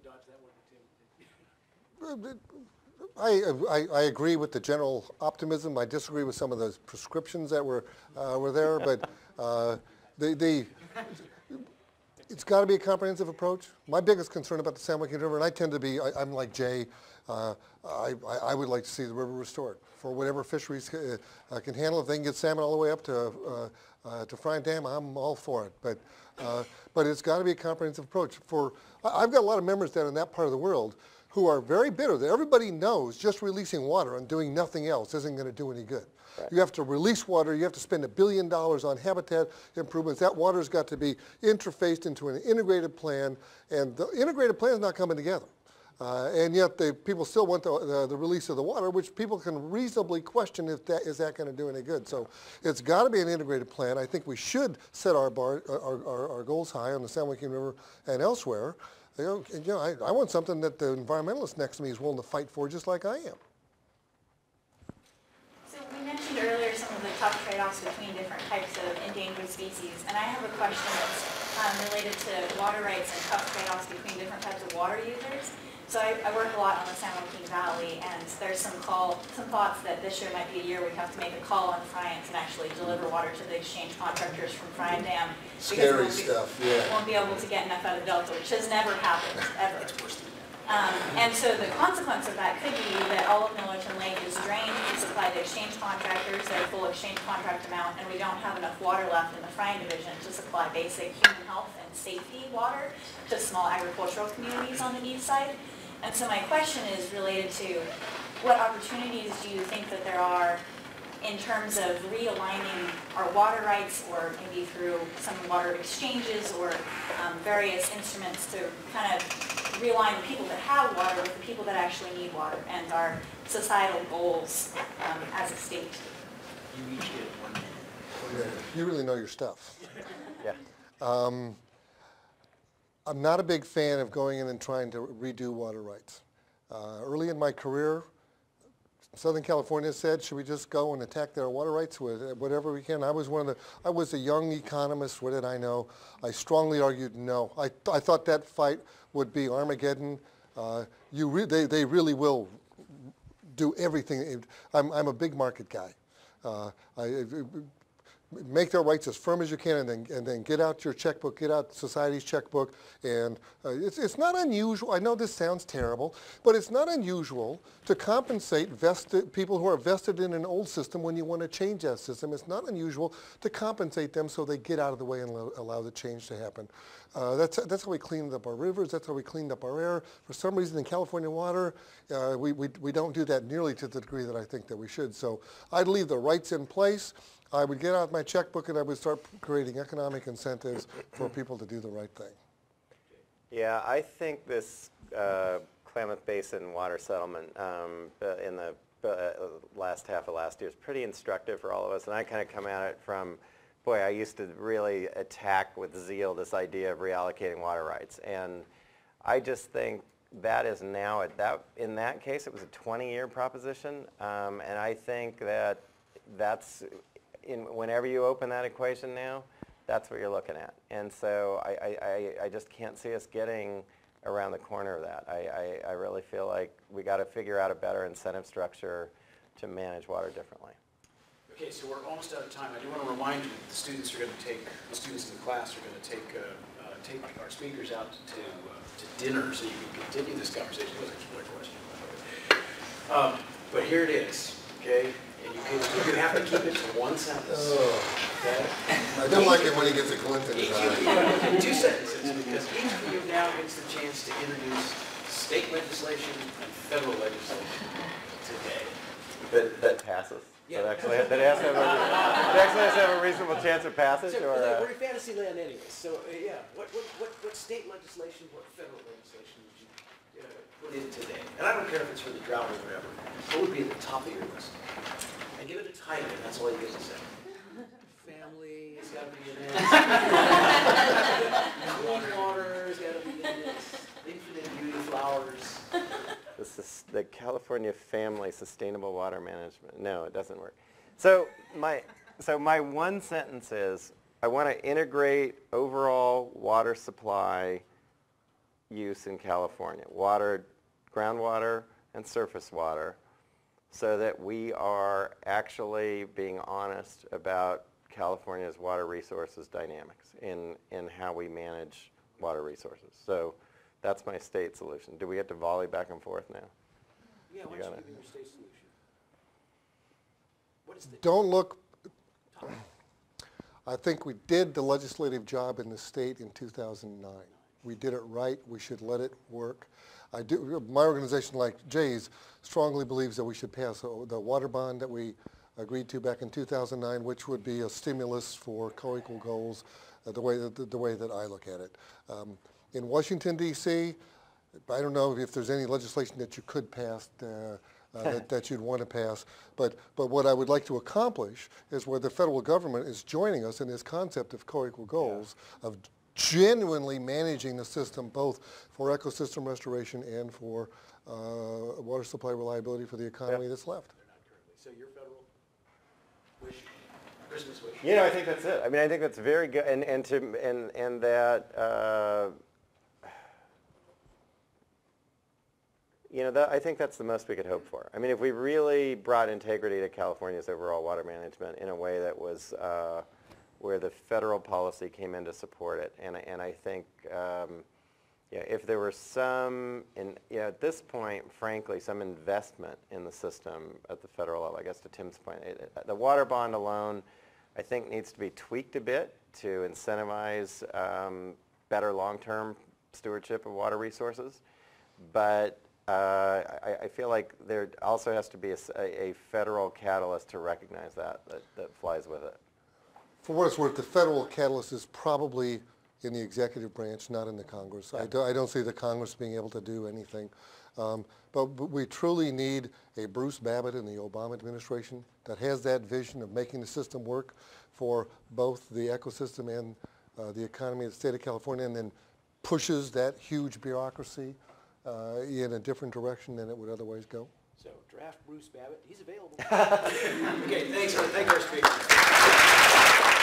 to dodge that one? I, I, I agree with the general optimism. I disagree with some of those prescriptions that were, uh, were there, but uh, the, the, it's got to be a comprehensive approach. My biggest concern about the San Joaquin River, and I tend to be, I, I'm like Jay, uh, I, I would like to see the river restored for whatever fisheries uh, can handle. If they can get salmon all the way up to uh, uh, to Friant Dam, I'm all for it. But uh, but it's got to be a comprehensive approach. For I've got a lot of members down in that part of the world who are very bitter that everybody knows just releasing water and doing nothing else isn't going to do any good. Right. You have to release water. You have to spend a billion dollars on habitat improvements. That water's got to be interfaced into an integrated plan, and the integrated plan is not coming together. Uh, and yet the people still want the, the, the release of the water, which people can reasonably question if that is that going to do any good. So it's got to be an integrated plan. I think we should set our, bar, our, our, our goals high on the San Joaquin River and elsewhere. You know, and, you know I, I want something that the environmentalist next to me is willing to fight for, just like I am. So we mentioned earlier some of the tough trade-offs between different types of endangered species, and I have a question that's um, related to water rights and tough trade-offs between different types of water users. So I, I work a lot on the San Joaquin Valley, and there's some call, some thoughts that this year might be a year we have to make a call on Friant and actually deliver water to the exchange contractors from Friant Dam. Scary because we'll be, stuff, yeah. We won't be able to get enough out of Delta, which has never happened, ever. Um, and so the consequence of that could be that all of Newington Lake is drained to supply the exchange contractors their full exchange contract amount, and we don't have enough water left in the Friant Division to supply basic human health and safety water to small agricultural communities on the east side. And so my question is related to what opportunities do you think that there are in terms of realigning our water rights, or maybe through some water exchanges or um, various instruments to kind of realign the people that have water with the people that actually need water and our societal goals um, as a state? You each get one minute. Yeah, you really know your stuff. Yeah. Um, I'm not a big fan of going in and trying to redo water rights. Uh, early in my career, Southern California said, should we just go and attack their water rights with whatever we can? I was one of the, I was a young economist, what did I know? I strongly argued no. I, th I thought that fight would be Armageddon. Uh, you re they, they really will do everything. I'm, I'm a big market guy. Uh, I, I, Make their rights as firm as you can, and then and then get out your checkbook, get out society's checkbook, and uh, it's it's not unusual. I know this sounds terrible, but it's not unusual to compensate vested people who are vested in an old system when you want to change that system. It's not unusual to compensate them so they get out of the way and allow the change to happen. Uh, that's that's how we cleaned up our rivers. That's how we cleaned up our air. For some reason, in California water, uh, we we we don't do that nearly to the degree that I think that we should. So I'd leave the rights in place. I would get out my checkbook and I would start creating economic incentives for people to do the right thing. Yeah, I think this uh, Klamath Basin water settlement um, in the uh, last half of last year is pretty instructive for all of us, and I kind of come at it from, boy, I used to really attack with zeal this idea of reallocating water rights, and I just think that is now, at that, in that case, it was a twenty-year proposition, um, and I think that that's, In, whenever you open that equation now, that's what you're looking at. And so I, I, I just can't see us getting around the corner of that. I, I, I really feel like we got to figure out a better incentive structure to manage water differently. Okay, so we're almost out of time. I do want to remind you that the students are going to take, the students in the class are going to take, uh, uh, take our speakers out to, uh, to dinner so you can continue this conversation. That was actually my question. Um, but here it is, okay? And you, can, you can have to keep it to one sentence. Oh. Okay? I don't like it when he gets a glimpse of his eye. Two sentences, because each of you now gets the chance to introduce state legislation and federal legislation today. That, that passes. Yeah. That actually, that has to have a, actually has to have a reasonable chance of passage. So, or, uh, we're in fantasy land anyway. So, uh, yeah, what, what, what, what state legislation, what federal legislation would you uh, put in today? And I don't care if it's for the drought or whatever. What would be at the top of your list? And give it a title, and that's all you get to say. Family has got to be in this. Clean water has got to be in this. Infinite beauty flowers. This is the California Family Sustainable Water Management. No, it doesn't work. So my, so my one sentence is, I want to integrate overall water supply use in California. Water, groundwater, and surface water, so that we are actually being honest about California's water resources dynamics in, in how we manage water resources. So that's my state solution. Do we have to volley back and forth now? Yeah, why don't you give me your state solution? What is the Don't look, I think we did the legislative job in the state in two thousand nine. We did it right, we should let it work. I do, my organization, like Jay's, strongly believes that we should pass uh, the water bond that we agreed to back in two thousand nine, which would be a stimulus for co-equal goals, uh, the way that, the, the way that I look at it. Um, in Washington, D C, I don't know if there's any legislation that you could pass uh, uh, that, that you'd want to pass, but, but what I would like to accomplish is where the federal government is joining us in this concept of co-equal goals, yeah. of genuinely managing the system both for ecosystem restoration and for uh, water supply reliability for the economy yep. that's left. So your federal wish Christmas wish. You know, I think that's it. I mean, I think that's very good, and and to and and that uh, you know, that, I think that's the most we could hope for. I mean, if we really brought integrity to California's overall water management in a way that was uh, where the federal policy came in to support it, and and I think. Um, Yeah, if there were some, in, yeah, at this point, frankly, some investment in the system at the federal level, I guess to Tim's point, it, the water bond alone, I think, needs to be tweaked a bit to incentivize um, better long-term stewardship of water resources. But uh, I, I feel like there also has to be a, a federal catalyst to recognize that, that, that flies with it. For what it's worth, the federal catalyst is probably in the executive branch, not in the Congress. Yeah. I, do, I don't see the Congress being able to do anything. Um, but, but we truly need a Bruce Babbitt in the Obama administration that has that vision of making the system work for both the ecosystem and uh, the economy of the state of California, and then pushes that huge bureaucracy uh, in a different direction than it would otherwise go. So draft Bruce Babbitt. He's available. Okay, thanks. Thank our speaker.